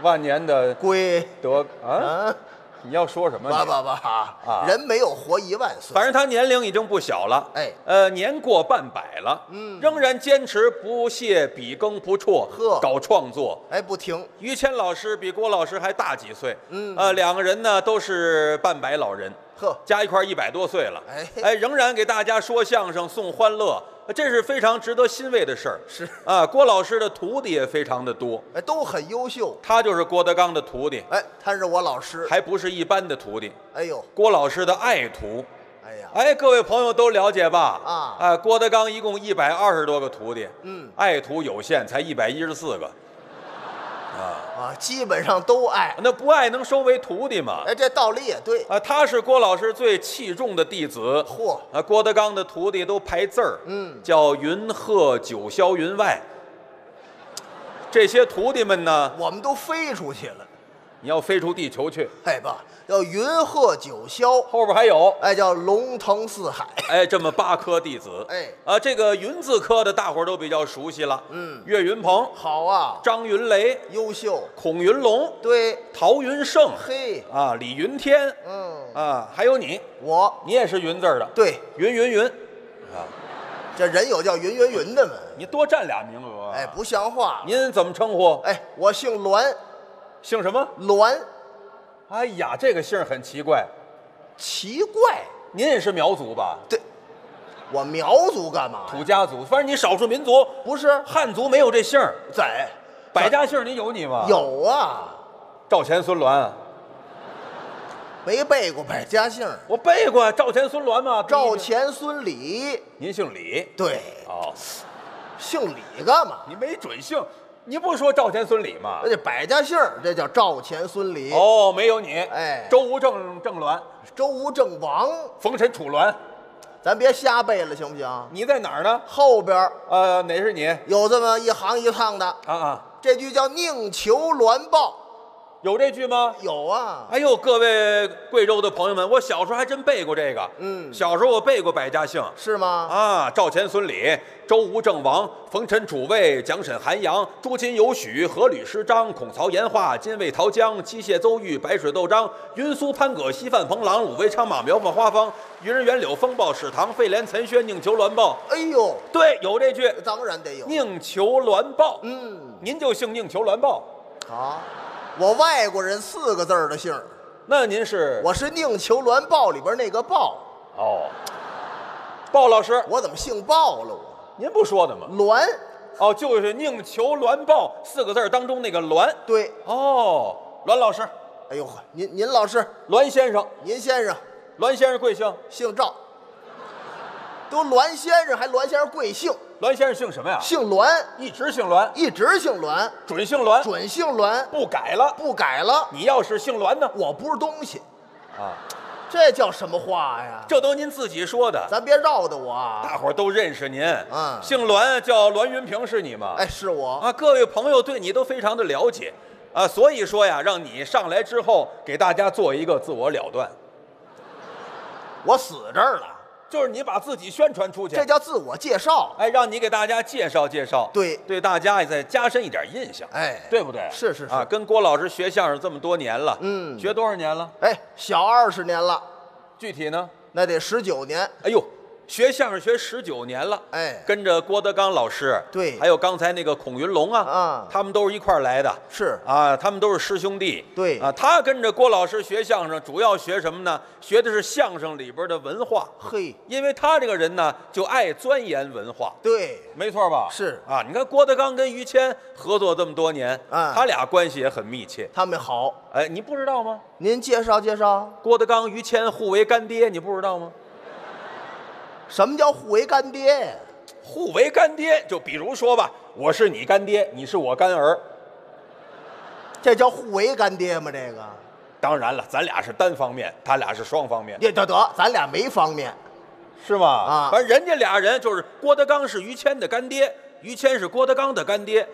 万年的龟德啊！你要说什么？不不不啊！人没有活一万岁，反正他年龄已经不小了。哎，呃，年过半百了，嗯，仍然坚持不懈，笔耕不辍，呵，搞创作，哎，不停。于谦老师比郭老师还大几岁，嗯，呃，两个人呢都是半百老人。 加一块一百多岁了，哎，仍然给大家说相声送欢乐，这是非常值得欣慰的事儿。是啊，郭老师的徒弟也非常的多，哎，都很优秀。他就是郭德纲的徒弟，哎，他是我老师，还不是一般的徒弟。哎呦，郭老师的爱徒，哎呀，哎，各位朋友都了解吧？啊，哎，郭德纲一共一百二十多个徒弟，嗯，爱徒有限，才一百一十四个。 啊基本上都爱，那不爱能收为徒弟吗？哎，这道理也对啊。他是郭老师最器重的弟子，嚯啊！郭德纲的徒弟都排字儿，嗯，叫云鹤、九霄云外。这些徒弟们呢，我们都飞出去了。你要飞出地球去？哎吧，叫云鹤九霄，后边还有，哎，叫龙腾四海，哎，这么八科弟子，哎，啊，这个云字科的大伙儿都比较熟悉了，嗯，岳云鹏，好啊，张云雷，优秀，孔云龙，对，陶云胜，嘿，啊，李云天，嗯，啊，还有你，我，你也是云字的，对，云云云，啊，这人有叫云云云的吗？你多占俩名额，哎，不像话，您怎么称呼？哎，我姓栾。 姓什么？栾。哎呀，这个姓很奇怪。奇怪？您也是苗族吧？对。我苗族干嘛？土家族，反正你少数民族。不是汉族没有这姓儿。在。百家姓您有你吗？有啊。赵钱孙栾。没背过百家姓。我背过赵钱孙栾嘛。赵钱孙李。您姓李？对。哦。姓李干嘛？你没准姓。 你不说赵钱孙李吗？那这百家姓这叫赵钱孙李。哦，没有你，哎，周吴郑郑栾，周吴郑王，冯陈楚栾，咱别瞎背了，行不行？你在哪儿呢？后边，呃，哪是你？有这么一行一趟的啊啊！这句叫宁求栾报，有这句吗？有啊。哎呦，各位贵州的朋友们，我小时候还真背过这个。嗯，小时候我背过百家姓，是吗？啊，赵钱孙李。 周吴郑王，冯陈楚卫，蒋沈韩杨，朱金尤许，阖闾施张，孔曹严化，金魏陶姜，姬谢邹裕，白水窦章，云苏潘葛，西范彭郎，鲁卫昌马，苗范花方，渔人袁柳，风暴史堂，费廉岑宣，宁求栾报。哎呦，对，有这句，当然得有。宁求栾报，嗯，您就姓宁求栾报。好，我外国人四个字儿的姓儿，那您是？我是宁求栾报里边那个报。哦，鲍老师，我怎么姓鲍了我？ 您不说的吗？栾，哦，就是宁求栾报四个字当中那个栾。对，哦，栾老师，哎呦呵，您您老师，栾先生，您先生，栾先生贵姓？姓赵。都栾先生还栾先生贵姓？栾先生姓什么呀？姓栾，一直姓栾，一直姓栾，准姓栾，准姓栾，不改了，不改了。你要是姓栾呢？我不是东西，啊。 这叫什么话呀？这都您自己说的，咱别绕的我啊！大伙儿都认识您，嗯，姓栾叫栾云平是你吗？哎，是我啊！各位朋友对你都非常的了解，啊，所以说呀，让你上来之后给大家做一个自我了断。我死这儿了，就是你把自己宣传出去，这叫自我介绍。哎，让你给大家介绍介绍，对，对大家也再加深一点印象，哎，对不对？是是是啊，跟郭老师学相声这么多年了，嗯，学多少年了？哎，小二十年了。 具体呢？那得十九年。哎呦，学相声学十九年了，哎，跟着郭德纲老师，对，还有刚才那个孔云龙啊，啊，他们都是一块儿来的，是啊，他们都是师兄弟，对啊，他跟着郭老师学相声，主要学什么呢？学的是相声里边的文化，嘿，因为他这个人呢，就爱钻研文化，对，没错吧？是啊，你看郭德纲跟于谦合作这么多年，啊，他俩关系也很密切，他们好。 哎，你不知道吗？您介绍介绍，郭德纲、于谦互为干爹，你不知道吗？什么叫互为干爹？互为干爹，就比如说吧，我是你干爹，你是我干儿，这叫互为干爹吗？这个？当然了，咱俩是单方面，他俩是双方面。也得得，咱俩没方面，是吗？啊，反正人家俩人就是郭德纲是于谦的干爹，于谦是郭德纲的干爹，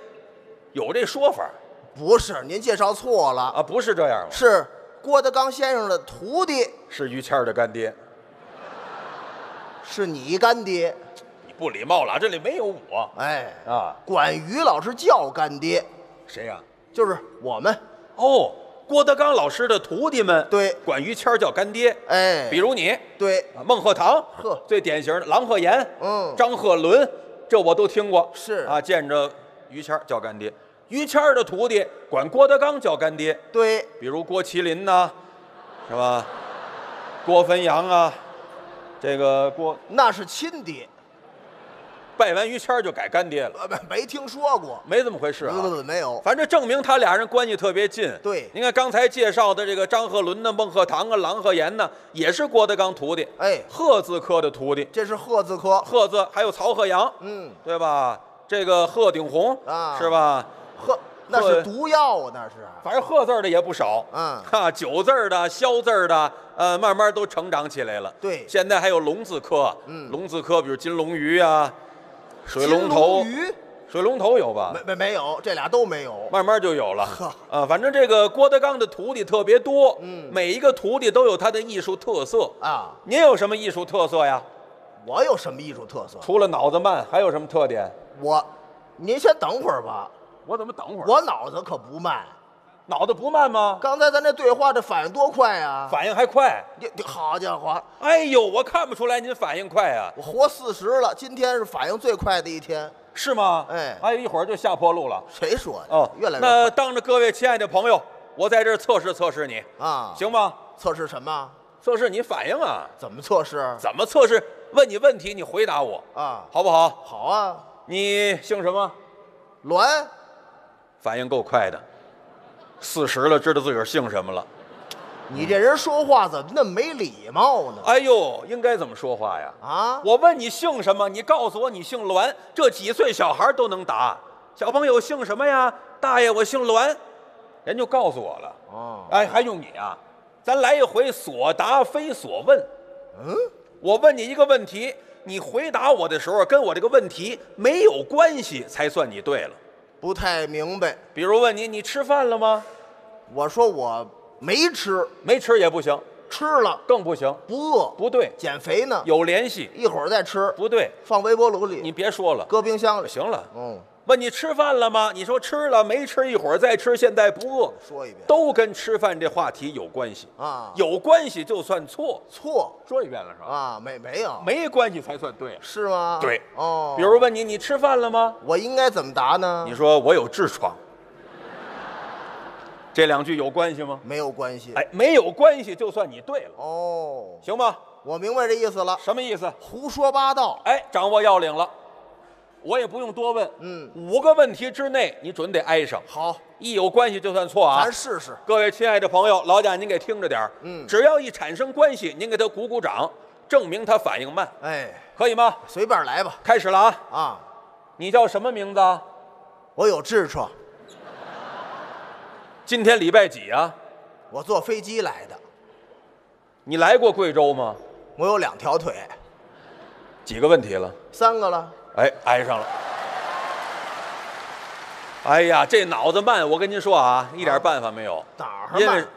有这说法。不是，您介绍错了啊，不是这样吗？是郭德纲先生的徒弟是于谦的干爹。 是你干爹，你不礼貌了，这里没有我。哎啊，管于老师叫干爹，谁呀？就是我们哦，郭德纲老师的徒弟们，对，管于谦叫干爹。哎，比如你，对，孟鹤堂，呵，最典型的郎鹤炎，嗯，张鹤伦，这我都听过。是啊，见着于谦叫干爹，于谦的徒弟管郭德纲叫干爹，对，比如郭麒麟呐，是吧？郭汾阳啊。 这个郭那是亲爹，拜完于谦就改干爹了，没没听说过，没这么回事啊，没有，反正证明他俩人关系特别近。对，您看刚才介绍的这个张鹤伦呢、孟鹤堂啊、郎鹤炎呢，也是郭德纲徒弟，哎，鹤字科的徒弟，这是鹤字科，鹤字还有曹鹤阳，嗯，对吧？这个鹤顶红啊，是吧？鹤那是毒药啊，那是，反正鹤字的也不少，嗯，哈，九字的、萧字的。 呃，慢慢都成长起来了。对，现在还有龙字科，嗯，龙字科，比如金龙鱼啊，水龙头，水龙头有吧？没没没有，这俩都没有，慢慢就有了。啊，反正这个郭德纲的徒弟特别多，嗯，每一个徒弟都有他的艺术特色啊。您有什么艺术特色呀？我有什么艺术特色？除了脑子慢，还有什么特点？我，您先等会儿吧。我怎么等会儿？我脑子可不慢。 脑子不慢吗？刚才咱这对话，这反应多快啊！反应还快，你你好家伙！哎呦，我看不出来您反应快啊！我活四十了，今天是反应最快的一天，是吗？哎，哎，一会儿就下坡路了。谁说的？哦，越来越快。那当着各位亲爱的朋友，我在这儿测试测试你啊，行吗？测试什么？测试你反应啊？怎么测试？怎么测试？问你问题，你回答我啊，好不好？好啊。你姓什么？栾。反应够快的。 四十了，知道自个儿姓什么了。你这人说话怎么那么没礼貌呢？哎呦，应该怎么说话呀？啊！我问你姓什么，你告诉我你姓栾，这几岁小孩都能答。小朋友姓什么呀？大爷，我姓栾，人就告诉我了。哦，哎，还用你啊？咱来一回所答非所问。嗯，我问你一个问题，你回答我的时候跟我这个问题没有关系，才算你对了。 不太明白，比如问你，你吃饭了吗？我说我没吃，没吃也不行，吃了更不行，不饿不对，减肥呢有联系，一会儿再吃不对，放微波炉里，你别说了，搁冰箱里行了。嗯，问你吃饭了吗？你说吃了，没吃，一会儿再吃，现在不饿，说一遍，都跟吃饭这话题有关系啊，有关系就算错错，说一遍了是吧？啊，没没有，没关系才算对，是吗？对。 哦，比如问你，你吃饭了吗？我应该怎么答呢？你说我有痔疮，这两句有关系吗？没有关系。哎，没有关系就算你对了。哦，行吧，我明白这意思了。什么意思？胡说八道。哎，掌握要领了，我也不用多问。嗯，五个问题之内你准得挨上。好，一有关系就算错啊。咱试试。各位亲爱的朋友，老贾您给听着点儿。嗯，只要一产生关系，您给他鼓鼓掌。 证明他反应慢，哎，可以吗？随便来吧，开始了啊！啊，你叫什么名字？我有痔疮。今天礼拜几啊？我坐飞机来的。你来过贵州吗？我有两条腿。几个问题了？三个了。哎，挨上了。哎呀，这脑子慢，我跟您说啊，一点办法没有。哪儿慢？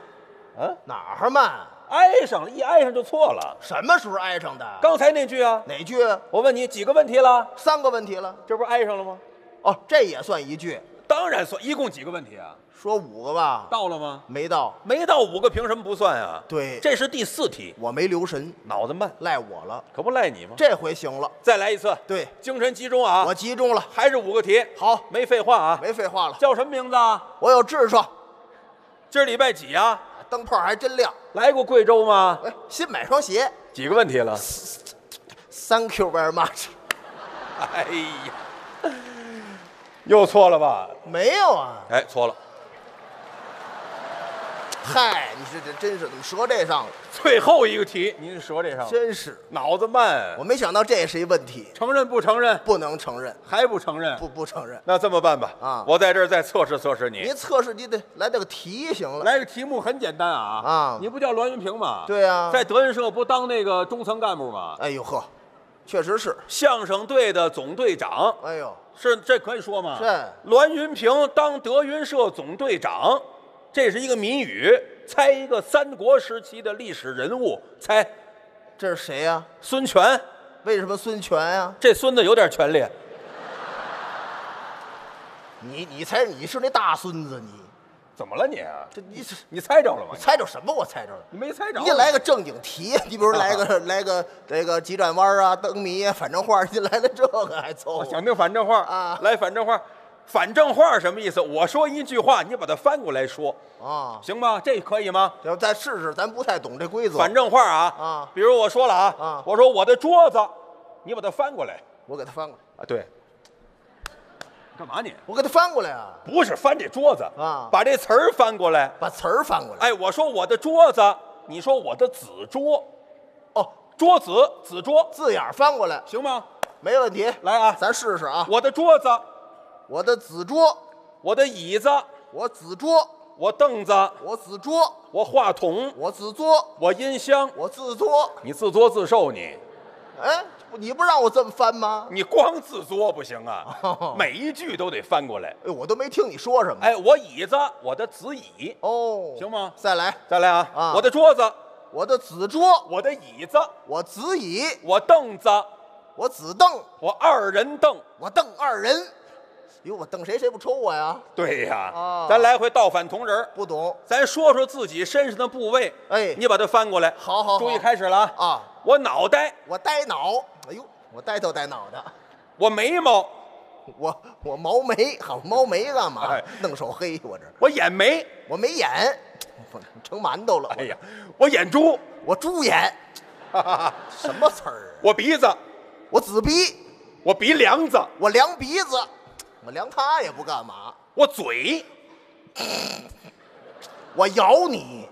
嗯，哪儿慢？ 挨上了，一挨上就错了。什么时候挨上的？刚才那句啊。哪句啊？我问你几个问题了？三个问题了。这不是挨上了吗？哦，这也算一句。当然算，一共几个问题啊？说五个吧。到了吗？没到，没到五个，凭什么不算啊？对，这是第四题。我没留神，脑子慢，赖我了。可不赖你吗？这回行了，再来一次。对，精神集中啊！我集中了，还是五个题。好，没废话啊，没废话了。叫什么名字啊？我有痔疮。今儿礼拜几呀？ 灯泡还真亮，来过贵州吗？哎，新买双鞋，几个问题了 ？Thank you very much。哎呀，又错了吧？没有啊。哎，错了。嗨，你这这真是怎么折这上了？最后一个题，您折这上了，真是脑子慢。我没想到这也是一问题。承认不承认？不能承认，还不承认？不不承认。那这么办吧，啊，我在这儿再测试测试你。您测试你得来点个题行了。来个题目很简单啊啊！你不叫栾云平吗？对呀，在德云社不当那个中层干部吗？哎呦呵，确实是相声队的总队长。哎呦，是这可以说吗？是。栾云平当德云社总队长。 这是一个谜语，猜一个三国时期的历史人物，猜，这是谁呀？孙权。为什么孙权呀？这孙子有点权力。你你猜你是那大孙子你？怎么了你？这你你猜着了吗？猜着什么？我猜着了。你没猜着。你得来个正经题，你比如来个来个这个急转弯啊、灯谜啊、反正话，你来了这个还凑合。想听反正话啊？来反正话。 反正话什么意思？我说一句话，你把它翻过来说啊，行吧？这可以吗？要再试试，咱不太懂这规则。反正话啊啊，比如我说了啊啊，我说我的桌子，你把它翻过来，我给它翻过来啊。对，干嘛你？我给它翻过来啊？不是翻这桌子啊，把这词儿翻过来，把词儿翻过来。哎，我说我的桌子，你说我的子桌，哦，桌子子桌字眼翻过来，行吗？没问题，来啊，咱试试啊。我的桌子。 我的子桌，我的椅子，我子桌，我凳子，我子桌，我话筒，我子桌，我音箱，我自作，你自作自受你。哎，你不让我这么翻吗？你光自作不行啊，哦、每一句都得翻过来。哎，我都没听你说什么。哎，我椅子，我的子椅。哦，行吗？再来，再来啊！啊我的桌子，我的子桌，我的椅子，我子椅，我凳子，我子凳，我二人凳，我凳二人。 哟，我瞪谁谁不抽我呀？对呀，啊，咱来回倒反同人，不懂。咱说说自己身上的部位，哎，你把它翻过来。好好，注意开始了啊！啊，我脑袋，我呆脑，哎呦，我呆头呆脑的。我眉毛，我我毛眉，好毛眉干嘛？弄手黑我这。我眼眉，我没眼，成馒头了。哎呀，我眼珠，我猪眼，什么词儿？我鼻子，我紫鼻，我鼻梁子，我梁鼻子。 我量他也不干嘛，我嘴，我咬你，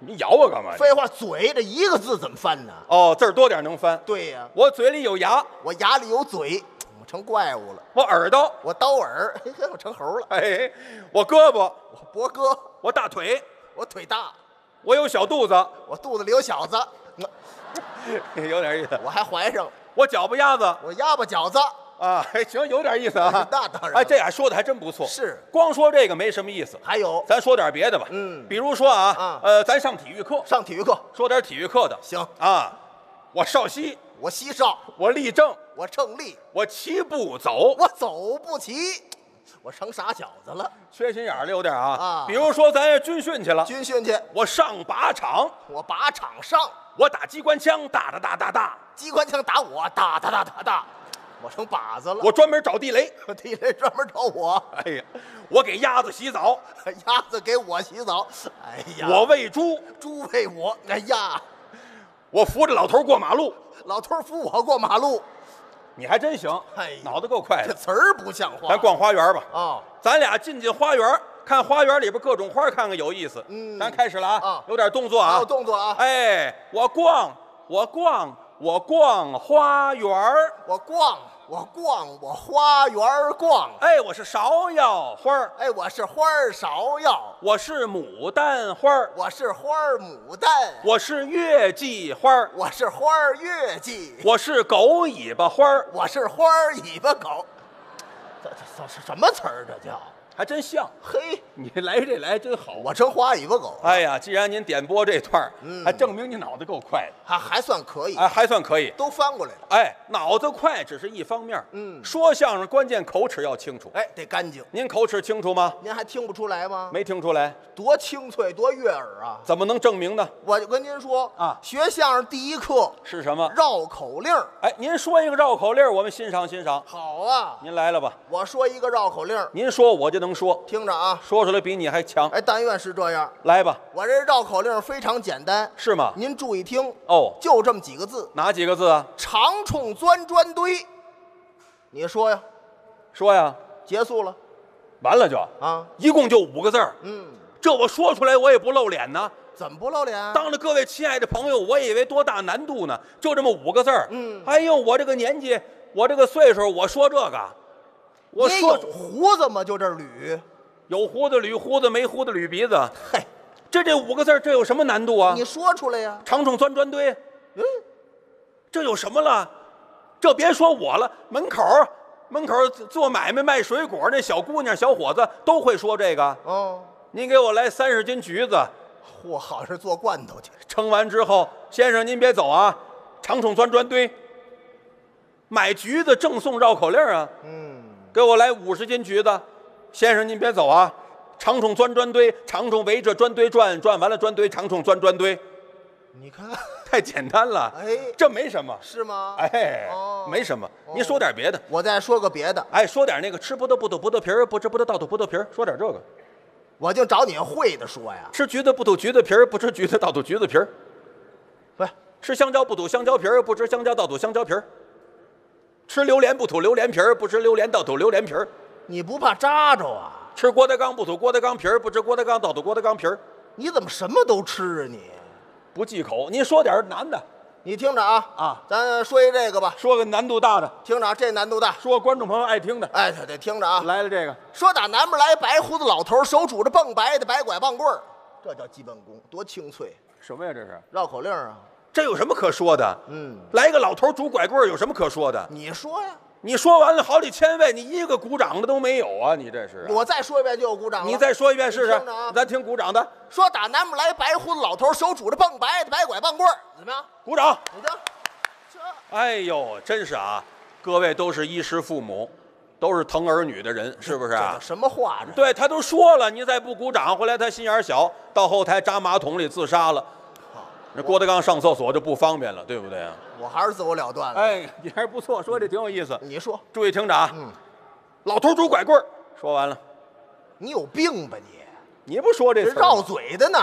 你咬我干嘛？废话，嘴这一个字怎么翻呢？哦，字多点能翻。对呀，我嘴里有牙，我牙里有嘴，我成怪物了。我耳朵，我刀耳，我成猴了。哎，我胳膊，我脖胳，我大腿，我腿大，我有小肚子，我肚子里有小子，有点意思。我还怀上了。我脚巴丫子，我丫巴饺子。 啊，行，有点意思啊。那当然。哎，这俩说的还真不错。是，光说这个没什么意思。还有，咱说点别的吧。嗯，比如说啊，呃，咱上体育课，上体育课，说点体育课的。行啊，我少西，我西少，我立正，我正立，我齐步走，我走不齐，我成傻小子了，缺心眼儿了有点啊。啊，比如说咱军训去了，军训去，我上靶场，我靶场上，我打机关枪，打打打打打，机关枪打我，打打打打打。 我成靶子了，我专门找地雷，地雷专门找我。哎呀，我给鸭子洗澡，鸭子给我洗澡。哎呀，我喂猪，猪喂我。哎呀，我扶着老头过马路，老头扶我过马路。你还真行，哎，脑子够快的。这词儿不像话。咱逛花园吧。啊，咱俩进进花园，看花园里边各种花，看看有意思。嗯，咱开始了啊，有点动作啊，有动作啊。哎，我逛，我逛，我逛花园，我逛。 我逛，我花园逛。哎，我是芍药花儿。哎，我是花儿芍药。我是牡丹花儿。我是花儿牡丹。我是月季花儿。我是花儿月季。我是狗尾巴花儿。我是花儿尾巴狗。这这这什么词儿？这叫还真像。嘿，你来这来真好。我成花尾巴狗。哎呀，既然您点播这段，嗯，还证明你脑子够快的。还还算可以。哎，还算可以。都翻过来了。哎，脑子快只是一方。 方面，嗯，说相声关键口齿要清楚，哎，得干净。您口齿清楚吗？您还听不出来吗？没听出来，多清脆，多悦耳啊！怎么能证明呢？我就跟您说啊，学相声第一课是什么？绕口令。哎，您说一个绕口令，我们欣赏欣赏。好啊，您来了吧？我说一个绕口令，您说我就能说。听着啊，说出来比你还强。哎，但愿是这样。来吧，我这绕口令非常简单，是吗？您注意听哦，就这么几个字。哪几个字啊？长冲钻砖堆。 你说呀，说呀，结束了，完了就啊，一共就五个字儿，嗯，这我说出来我也不露脸呢。怎么不露脸啊？当着各位亲爱的朋友，我以为多大难度呢？就这么五个字儿。嗯。哎呦，我这个年纪，我这个岁数，我说这个，我说胡子吗？就这捋。有胡子捋胡子，没胡子捋鼻子。嘿，这这五个字这有什么难度啊？你说出来呀、啊。长虫钻砖堆。嗯。这有什么了？这别说我了，门口。门口做买卖卖水果那小姑娘小伙子都会说这个哦。您给我来三十斤橘子，我好是做罐头去。称完之后，先生您别走啊，长虫钻砖堆。买橘子赠送绕口令啊。嗯。给我来五十斤橘子，先生您别走啊，长虫钻砖堆，长虫围着砖堆转，转完了砖堆，长虫钻砖堆。你看，太简单了，哎，这没什么，是吗？哎，哦、没什么。您说点别的，我再说个别的。哎，说点那个吃葡萄不吐葡萄皮儿，不吃葡萄倒吐葡萄皮儿，说点这个。我就找你会的说呀。吃橘子不吐橘子皮儿，不吃橘子倒吐橘子皮儿。不是，吃香蕉不吐香蕉皮儿，不吃香蕉倒吐香蕉皮儿。吃榴莲不吐榴莲皮儿，不吃榴莲倒吐榴莲皮儿。你不怕扎着啊？吃郭德纲不吐郭德纲皮儿，不吃郭德纲倒吐郭德纲皮儿。你怎么什么都吃啊你？不忌口，您说点难的，你听着啊啊，咱说一这个吧，说个难度大的，听着、啊，这难度大，说观众朋友爱听的，哎，得听着啊，来了这个，说打南边来白胡子老头，手拄着蹦白的白拐棒棍儿，这叫基本功，多清脆，什么呀这是？绕口令啊，这有什么可说的？嗯，来个老头拄拐棍儿有什么可说的？你说呀，你说完了好几千位，你一个鼓掌的都没有啊，你这是、啊？我再说一遍就有鼓掌了，你再说一遍试试，啊、咱听鼓掌的。说打南边来白胡子老头，手拄着蹦白的白拐棒棍儿，怎么样？鼓掌！你听，哎呦，真是啊！各位都是衣食父母，都是疼儿女的人，是不是、啊？什么话呢？对他都说了，你再不鼓掌，回来他心眼小，到后台扎马桶里自杀了。那郭德纲上厕所就不方便了，对不对啊？我还是自我了断了。哎，你还是不错，说这挺有意思。你说，注意听着啊。嗯。老头拄拐棍儿，说完了。你有病吧你？你不说这词儿绕嘴的呢？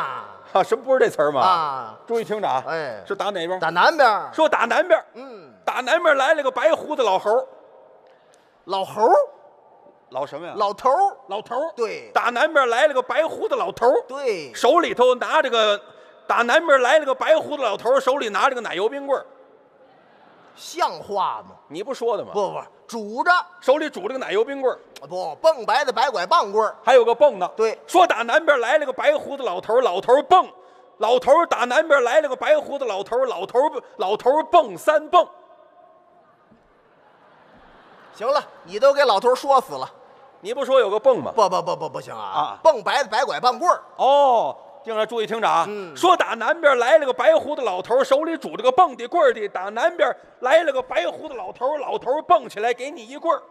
啊，什么不是这词儿吗？啊，注意听着啊。哎，是打哪边？打南边。说打南边。嗯，打南边来了个白胡子老猴。老猴？老什么呀？老头儿。老头儿。对。打南边来了个白胡子老头儿。对。手里头拿着个。打南边来了个白胡子老头，手里拿着个奶油冰棍儿，像话吗？你不说的吗？不不，拄着手里拄着个奶油冰棍儿，不蹦白的白拐棒棍儿，还有个蹦的。对，说打南边来了个白胡子老头，老头蹦，老头打南边来了个白胡子老头，老头老头蹦三蹦。行了，你都给老头说死了，你不说有个蹦吗？不不不不不行啊！啊，蹦白的白拐棒棍儿哦。听着，注意听着啊！嗯、说打南边来了个白胡子老头，手里拄着个蹦的棍儿的。打南边来了个白胡子老头，老头蹦起来给你一棍儿。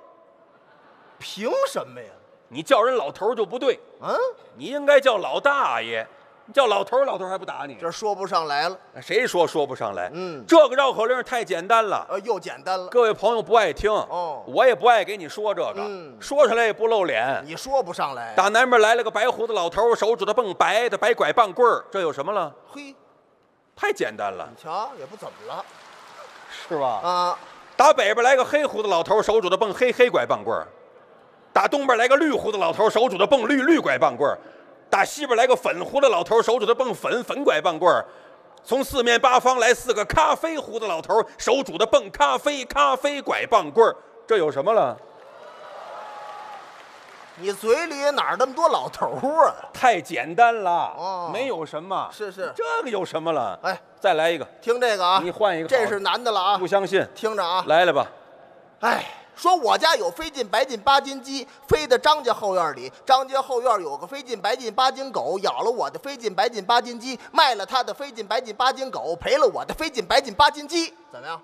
凭什么呀？你叫人老头就不对。嗯、啊，你应该叫老大爷。你叫老头，老头还不打你，这说不上来了。谁说说不上来？嗯，这个绕口令太简单了。呃，又简单了。各位朋友不爱听，哦，我也不爱给你说这个，嗯、说出来也不露脸。你说不上来。打南边来了个白胡子老头，手指头蹦白的白拐棒棍儿，这有什么了？嘿，太简单了。你瞧，也不怎么了，是吧？啊，打北边来个黑胡子老头，手指头蹦黑黑拐棒棍儿；打东边来个绿胡子老头，手指头蹦绿绿拐棒棍儿。打西边来个粉胡子老头，手指头蹦粉粉拐棒棍儿；从四面八方来四个咖啡胡子老头，手拄的蹦咖啡咖啡拐棒棍儿，这有什么了？你嘴里哪儿那么多老头啊？太简单了，哦、没有什么。是是，这个有什么了？哎，再来一个，听这个啊，你换一个，这是男的了啊！不相信，听着啊，来了吧，哎。说我家有飞进白进八斤鸡，飞到张家后院里。张家后院有个飞进白进八斤狗，咬了我的飞进白进八斤鸡，卖了他的飞进白进八斤狗，赔了我的飞进白进八斤鸡。怎么样？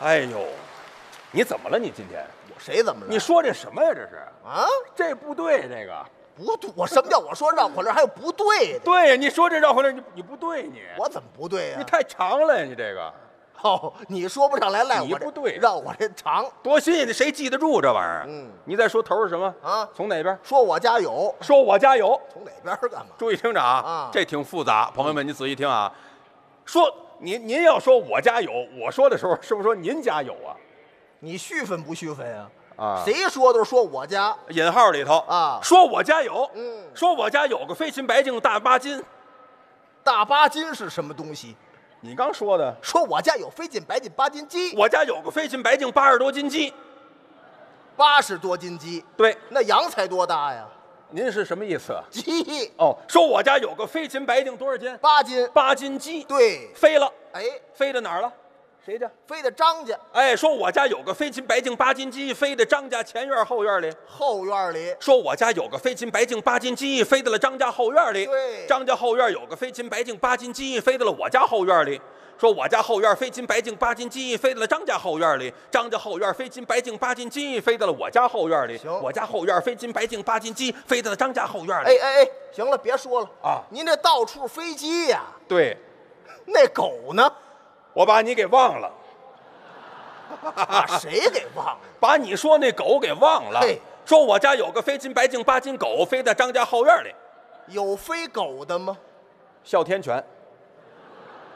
哎呦，你怎么了？你今天我谁怎么了？你说这什么呀？这是啊，这不对，这个不对。我什么叫我说绕口令还有不对的？对呀，你说这绕口令你你不对你，我怎么不对呀、啊？你太长了呀，你这个。哦，你说不上来赖我这，你不对，让我这长多新鲜，谁记得住这玩意儿？嗯，你再说头是什么啊？从哪边？说我家有，说我家有，从哪边干嘛？注意听着啊，啊这挺复杂，朋友们，你仔细听啊。说您您要说我家有，我说的时候是不是说您家有啊？你续分不续分呀、啊？啊，谁说都是说我家，引号里头啊，说我家有，嗯，说我家有个飞禽白净大巴金，大巴金是什么东西？你刚说的，说我家有飞禽白净八斤鸡，我家有个飞禽白净八十多斤鸡，八十多斤鸡，对，那羊才多大呀？ 您是什么意思？鸡哦，说我家有个飞禽白净多少斤？八斤，八斤鸡。对，飞了。哎，飞到哪儿了？谁家？飞到张家。哎，说我家有个飞禽白净八斤鸡，飞到张家前院后院里。后院里。说我家有个飞禽白净八斤鸡，飞到了张家后院里。对，张家后院有个飞禽白净八斤鸡，飞到了我家后院里。 说我家后院飞禽白净八斤鸡，飞到了张家后院里；张家后院飞禽白净八斤鸡，飞到了我家后院里。行，我家后院飞禽白净八斤鸡，飞到了张家后院里。哎哎哎，行了，别说了啊！您这到处飞机呀、啊？对，那狗呢？我把你给忘了，把谁给忘了？把你说那狗给忘了。说我家有个飞禽白净八斤狗，飞到张家后院里。有飞狗的吗？哮天犬。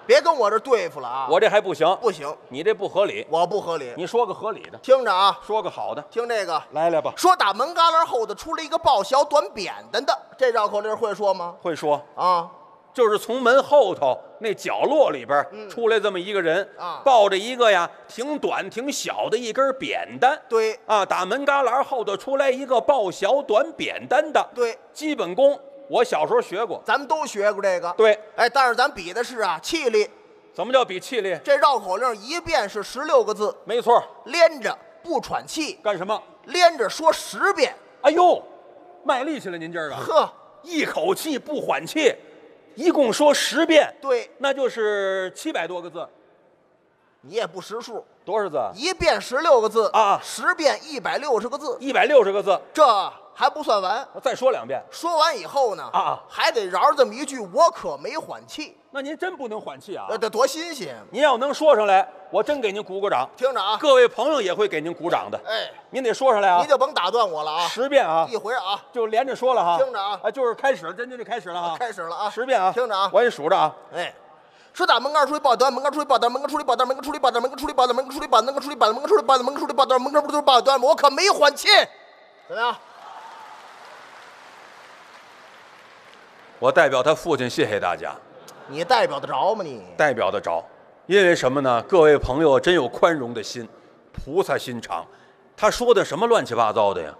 别跟我这对付了啊！我这还不行，不行，你这不合理，我不合理。你说个合理的，听着啊，说个好的，听这个，来来吧。说打门旮旯后头出来一个抱小短扁担的，这绕口令会说吗？会说啊，就是从门后头那角落里边出来这么一个人啊，抱着一个呀挺短挺小的一根扁担。对啊，打门旮旯后头出来一个抱小短扁担的。对，基本功。 我小时候学过，咱们都学过这个。对，哎，但是咱比的是啊气力。怎么叫比气力？这绕口令一遍是十六个字，没错。连着不喘气，干什么？连着说十遍。哎呦，卖力气了您今儿个。呵，一口气不缓气，一共说十遍。对，那就是七百多个字。你也不识数，多少字？一遍十六个字啊，十遍一百六十个字，一百六十个字。这。 还不算完，再说两遍。说完以后呢，啊，还得饶这么一句：“我可没缓气。”那您真不能缓气啊！这多新鲜！您要能说上来，我真给您鼓鼓掌。听着啊，各位朋友也会给您鼓掌的。哎，您得说上来啊！您就甭打断我了啊！十遍啊，一回啊，就连着说了哈。听着啊，啊，就是开始，真真就开始了啊！开始了啊！十遍啊！听着啊，我也数着啊。哎，说打门杆出来抱单，门杆出来抱单，门杆出来抱单，门杆出来抱单，门杆出来抱单，门杆出来抱单，门杆出来抱单，门杆出来抱单，门杆出来抱单，门杆出来抱单，我可没缓气。怎么样？ 我代表他父亲谢谢大家，你代表得着吗？你代表得着，因为什么呢？各位朋友真有宽容的心，菩萨心肠。他说的什么乱七八糟的呀？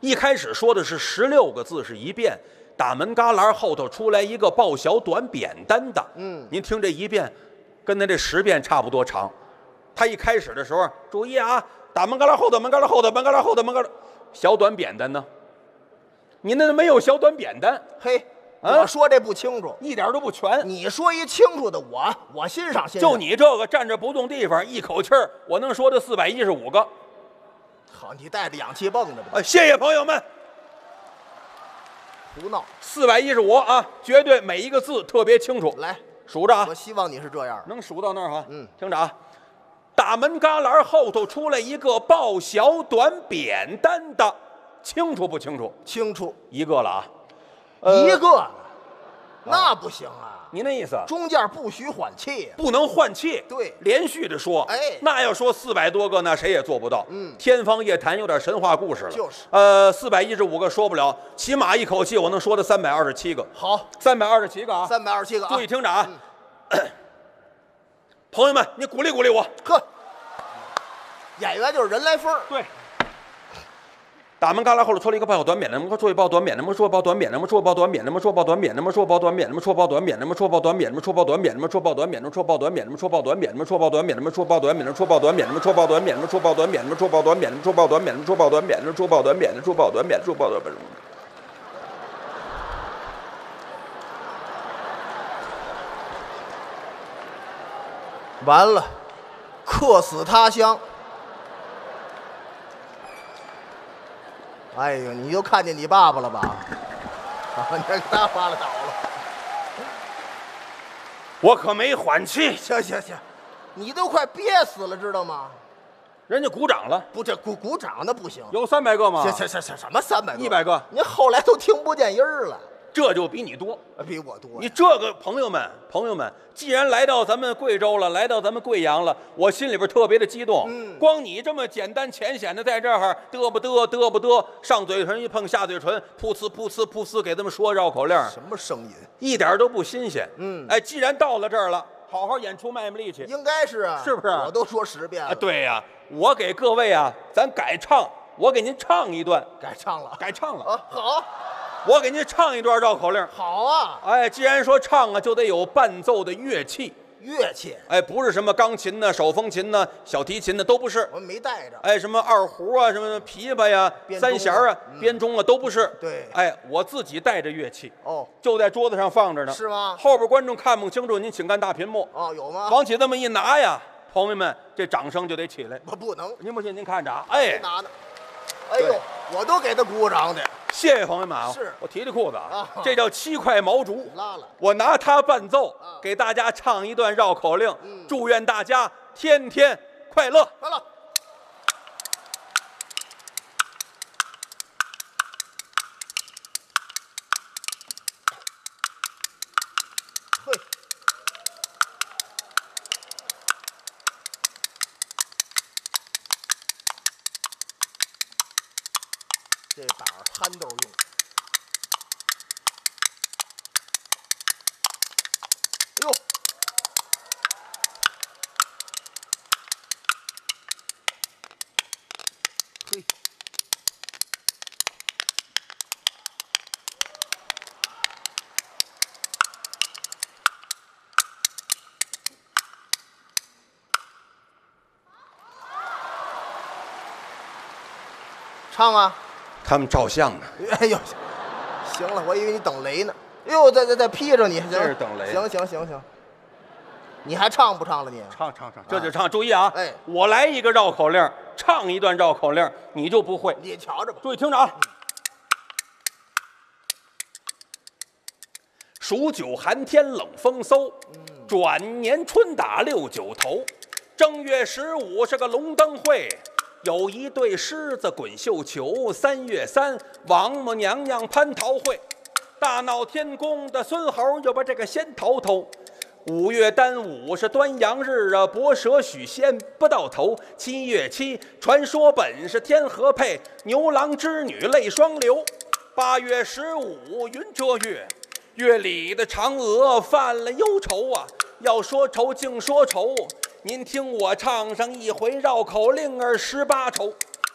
一开始说的是十六个字是一遍，打门旮旯后头出来一个抱小短扁担的。嗯，您听这一遍，跟他这十遍差不多长。他一开始的时候，注意啊，打门旮旯后头，门旮旯后头，门旮旯后头，门旮旯，小短扁担呢？你那没有小短扁担，嘿。 我说这不清楚，一点都不全。你说一清楚的，我我欣赏欣赏。就你这个站着不动地方，一口气儿我能说的四百一十五个。好，你带着氧气泵着吧。啊，谢谢朋友们。胡闹，四百一十五啊，绝对每一个字特别清楚。来，数着啊。我希望你是这样，能数到那儿哈。嗯，听着啊，打门旮旯后头出来一个抱小短扁担的，清楚不清楚？清楚，一个了啊。 一个，那不行啊！您那意思，中间不许缓气，不能换气，对，连续的说，哎，那要说四百多个，那谁也做不到。嗯，天方夜谭，有点神话故事了。就是，呃，四百一十五个说不了，起码一口气我能说到三百二十七个。好，三百二十七个啊，三百二十七个，注意听着啊，朋友们，你鼓励鼓励我。呵，演员就是人来疯。对。 打门旮旯后头出来一个抱小短扁担，那么说抱短扁担，那么说抱短扁担，那么说抱短扁担，那么说抱短扁担，那么说抱短扁担，那么说抱短扁担，那么说抱短扁担，那么说抱短扁担，那么说抱短扁担，那么说抱短扁担，那么说抱短扁担，那么说抱短扁担，那么说抱短扁担，那么说抱短扁担，那么说抱短扁担，那么说抱短扁担，那么说抱短扁担，那么说抱短扁担，那么说抱短扁担，那么说抱短扁担，那么说抱短扁担，那么说抱短扁担。完了，客死他乡。 哎呦，你又看见你爸爸了吧？啊，你看他发了倒了。我可没缓气。行行行，你都快憋死了，知道吗？人家鼓掌了。不，这鼓鼓掌那不行。有三百个吗？行行行行，什么三百个？一百个。您后来都听不见音儿了。这就比你多，比我多。你这个朋友们，朋友们，既然来到咱们贵州了，来到咱们贵阳了，我心里边特别的激动。嗯，光你这么简单浅显的在这儿嘚不嘚嘚不嘚，上嘴唇一碰，下嘴唇噗呲噗呲噗呲，给他们说绕口令，什么声音，一点都不新鲜。嗯，哎，既然到了这儿了，好好演出，卖卖力气，应该是啊，是不是？我都说十遍了。啊、对呀、啊，我给各位啊，咱改唱，我给您唱一段，改唱了，改唱了啊，好。我给您唱一段绕口令。好啊！哎，既然说唱啊，就得有伴奏的乐器。乐器？哎，不是什么钢琴呢、手风琴呢、小提琴呢，都不是。我们没带着。哎，什么二胡啊，什么琵琶呀、三弦啊、编钟啊，都不是。对。哎，我自己带着乐器。哦。就在桌子上放着呢。是吗？后边观众看不清楚，您请看大屏幕。哦，有吗？往起这么一拿呀，朋友们，这掌声就得起来。我不能。您不信，您看着啊。哎。拿呢。哎呦，我都给他鼓掌去。谢谢朋友们啊！是我提提裤子啊，这叫七块毛竹。拉了，我拿它伴奏，给大家唱一段绕口令。祝愿大家天天快乐！快乐。嘿，这把。憨豆用，哟，嘿，唱啊！他们照相呢。哎呦，行了，我以为你等雷呢。哎呦，再再再披着你，这是等雷。行行行行，你还唱不唱了你？你唱唱唱，这就唱。注意啊，哎，我来一个绕口令，唱一段绕口令，你就不会。你瞧着吧，注意听着啊。嗯、数九寒天冷风嗖，转年春打六九头。正月十五是个龙灯会。有一对狮子滚绣球，三月三，王母娘娘蟠桃会，大闹天宫的孙猴又把这个仙桃偷。五月端午是端阳日啊，博蛇许仙不到头。七月七，传说本是天河配，牛郎织女泪双流。八月十五，云遮月，月里的嫦娥犯了忧愁啊，要说愁竟说愁。您听我唱上一回绕口令儿十八愁，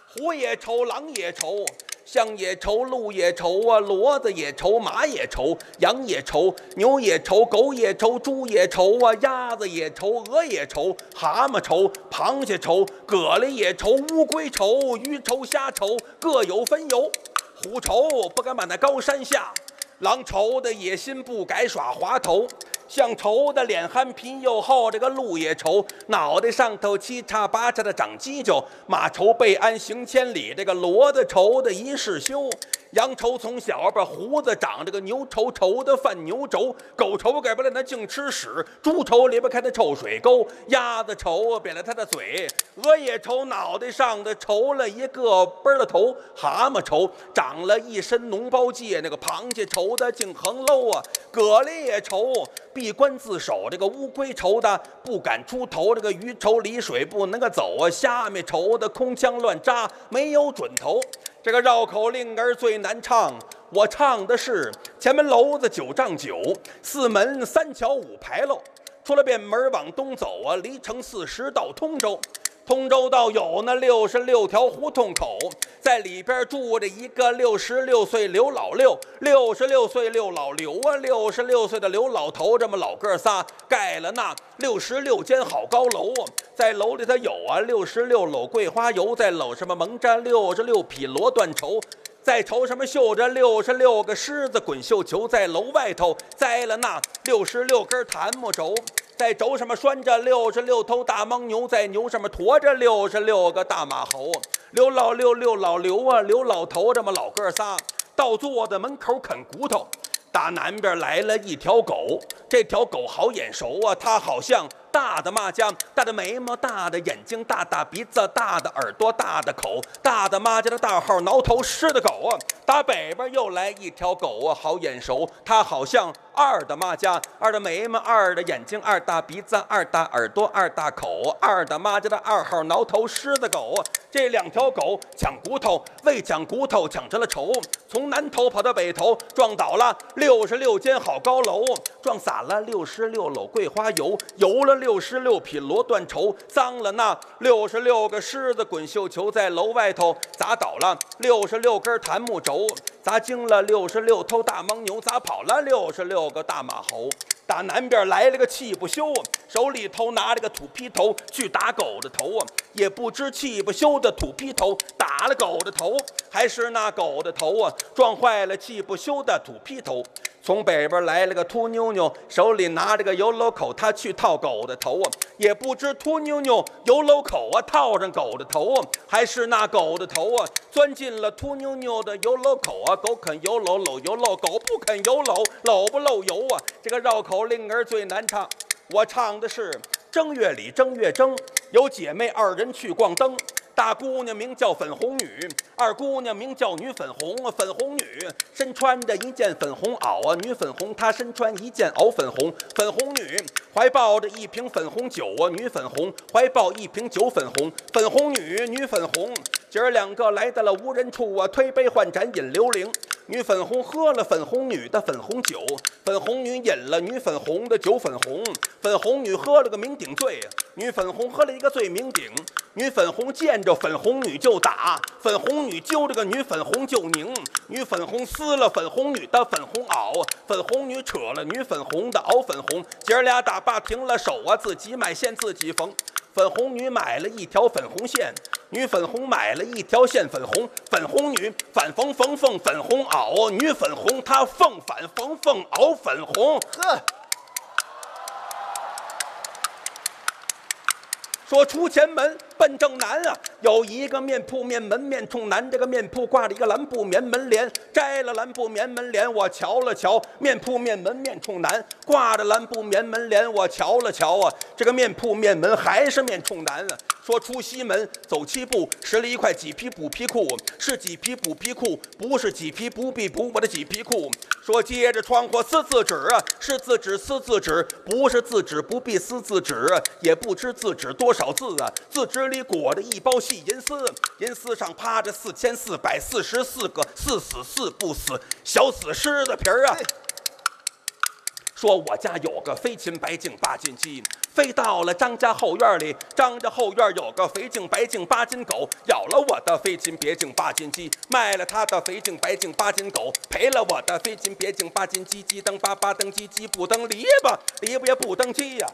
虎也愁，狼也愁，象也愁，鹿也愁啊，骡子也愁，马也愁，羊也愁，牛也愁，狗也愁，猪也愁啊，鸭子也愁，鹅也愁，蛤蟆愁，螃蟹愁，蛤蜊也愁，乌龟愁，鱼愁，虾愁，各有分忧。虎愁不敢把那高山下，狼愁的野心不改耍滑头。象愁的脸憨皮又厚，这个鹿也愁，脑袋上头七叉八叉的长犄角。马愁被鞍行千里，这个骡子愁的一世休。羊愁从小把胡子长，这个牛愁愁的犯牛轴。狗愁改不了他净吃屎，猪愁离不开他臭水沟。鸭子愁扁了他的嘴，鹅也愁脑袋上的愁了一个奔了头。蛤蟆愁长了一身脓包疥，那个螃蟹愁的竟横搂啊。蛤蜊也愁闭关自守，这个乌龟愁的不敢出头。这个鱼愁离水不能个走啊，虾米愁的空腔乱扎没有准头。这个绕口令儿最难唱，我唱的是前门楼子九丈九，四门三桥五牌楼，出了便门往东走啊，离城四十到通州。通州道有那六十六条胡同口，在里边住着一个六十六岁刘老六，六十六岁六老刘啊，六十六岁的刘老头，这么老哥仨盖了那六十六间好高楼啊，在楼里头有啊六十六篓桂花油，在篓什么蒙毡六十六匹罗缎绸。在愁什么绣着六十六个狮子滚绣球，在楼外头栽了那六十六根檀木轴。在轴上面拴着六十六头大牤牛，在牛上面驮着六十六个大马猴。刘老六六老刘啊，刘老头这么老哥仨到坐在门口啃骨头。打南边来了一条狗，这条狗好眼熟啊，它好像大的妈家，大的眉毛，大的眼睛，大大鼻子，大的耳朵，大的口，大的妈家的大号挠头狮的狗。啊，打北边又来一条狗啊，好眼熟，它好像二的妈家，二的眉毛，二的眼睛，二大鼻子，二大耳朵，二大口，二的妈家的二号挠头狮子狗啊。这两条狗抢骨头，为抢骨头抢成了仇，从南头跑到北头，撞倒了六十六间好高楼，撞洒了六十六篓桂花油，油了六十六匹罗缎绸，脏了那六十六个狮子滚绣球，在楼外头砸倒了六十六根檀木轴，砸惊了六十六头大牤牛，砸跑了六十六个大马猴。打南边来了个气不休，手里头拿了个土坯头，去打狗的头啊！也不知气不休的土坯头打了狗的头，还是那狗的头啊，撞坏了气不休的土坯头。从北边来了个秃妞妞，手里拿着个油篓口，他去套狗的头啊！也不知秃妞妞油篓口啊套上狗的头啊，还是那狗的头啊，钻进了秃妞妞的油篓口啊！狗啃油篓，篓油篓，狗不啃油篓，篓不漏油啊！这个绕口令儿最难唱，我唱的是正月里正月正，有姐妹二人去逛灯。大姑娘名叫粉红女，二姑娘名叫女粉红。粉红女身穿着一件粉红袄啊，女粉红她身穿一件袄粉红。粉红女怀抱着一瓶粉红酒啊，女粉红怀抱一瓶酒粉红。粉红女女粉红姐儿两个来到了无人处啊，推杯换盏饮流零。女粉红喝了粉红女的粉红酒，粉红女饮了女粉红的酒粉红。粉红女喝了个酩酊醉，女粉红喝了一个醉酩酊。女粉红见着粉红女就打，粉红女揪着个女粉红就拧。女粉红撕了粉红女的粉红袄，粉红女扯了女粉红的袄粉红。姐儿俩打罢停了手啊，自己买线自己缝。粉红女买了一条粉红线，女粉红买了一条线粉红。粉红女反缝缝缝粉红袄，女粉红她缝反缝缝袄粉红。呵，说出前门奔正南啊，有一个面铺，面门面冲南。这个面铺挂着一个蓝布棉门帘，摘了蓝布棉门帘，我瞧了瞧。面铺面门面冲南，挂着蓝布棉门帘，我瞧了瞧啊。这个面铺面门还是面冲南啊。说出西门走七步，拾了一块麂皮补皮裤，是麂皮补皮裤，不是麂皮不必补我的麂皮裤。说接着窗户撕字纸啊，是字纸撕字纸，不是字纸不必撕字纸，也不知字纸多少字啊，字纸里裹着一包细银丝，银丝上趴着四千四百四十四个四死四不死小死狮子皮儿啊。说我家有个飞禽白颈八斤鸡，飞到了张家后院里。张家后院有个肥颈白颈八斤狗，咬了我的飞禽别颈八斤鸡，卖了他的肥颈白颈八斤狗，赔了我的飞禽别颈八斤鸡。鸡蹬八八蹬鸡，鸡不蹬篱笆，篱笆也不蹬鸡呀。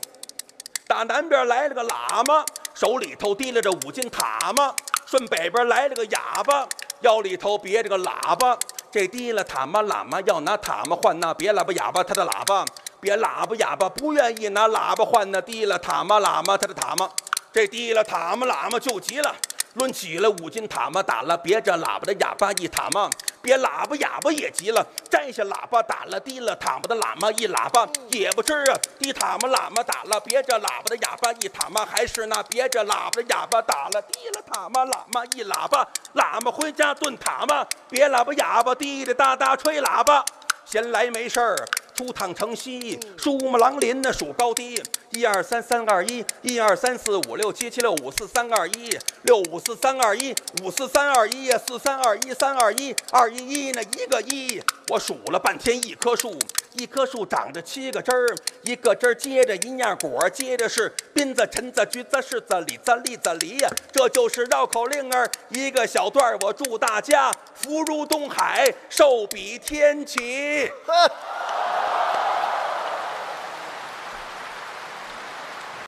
打南边来了个喇嘛，手里头提了着五斤塔嘛。顺北边来了个哑巴，腰里头别着个喇叭。这提了塔嘛喇嘛，要拿塔嘛换那别喇叭哑巴他的喇叭，别喇叭哑巴不愿意拿喇叭换那提了塔嘛喇嘛他的塔嘛。这提了塔嘛喇嘛就急了，抡起了五斤塔嘛打了别着喇叭的哑巴一塔嘛。别喇叭哑巴也急了，摘下喇叭打了低了塔嘛的喇嘛一喇叭，也不知啊低塔嘛喇嘛打了别着喇叭的哑巴一塔嘛，还是那别着喇叭的哑巴打了低了塔嘛喇嘛一喇叭。喇嘛回家炖塔嘛，别喇叭哑巴滴滴答答吹喇叭。闲来没事儿出趟城西，树木狼林那数高低。一二三三二一，一二三四五六七，七六五四三二一，六五四三二一，五四三二一，四三二一，三二一，二一一那一个一。我数了半天，一棵树，一棵树长着七个枝儿，一个枝儿接着一样果，接着是槟子、陈子、橘子、柿子、李子、栗子、梨呀。这就是绕口令儿一个小段儿。我祝大家福如东海，寿比天齐。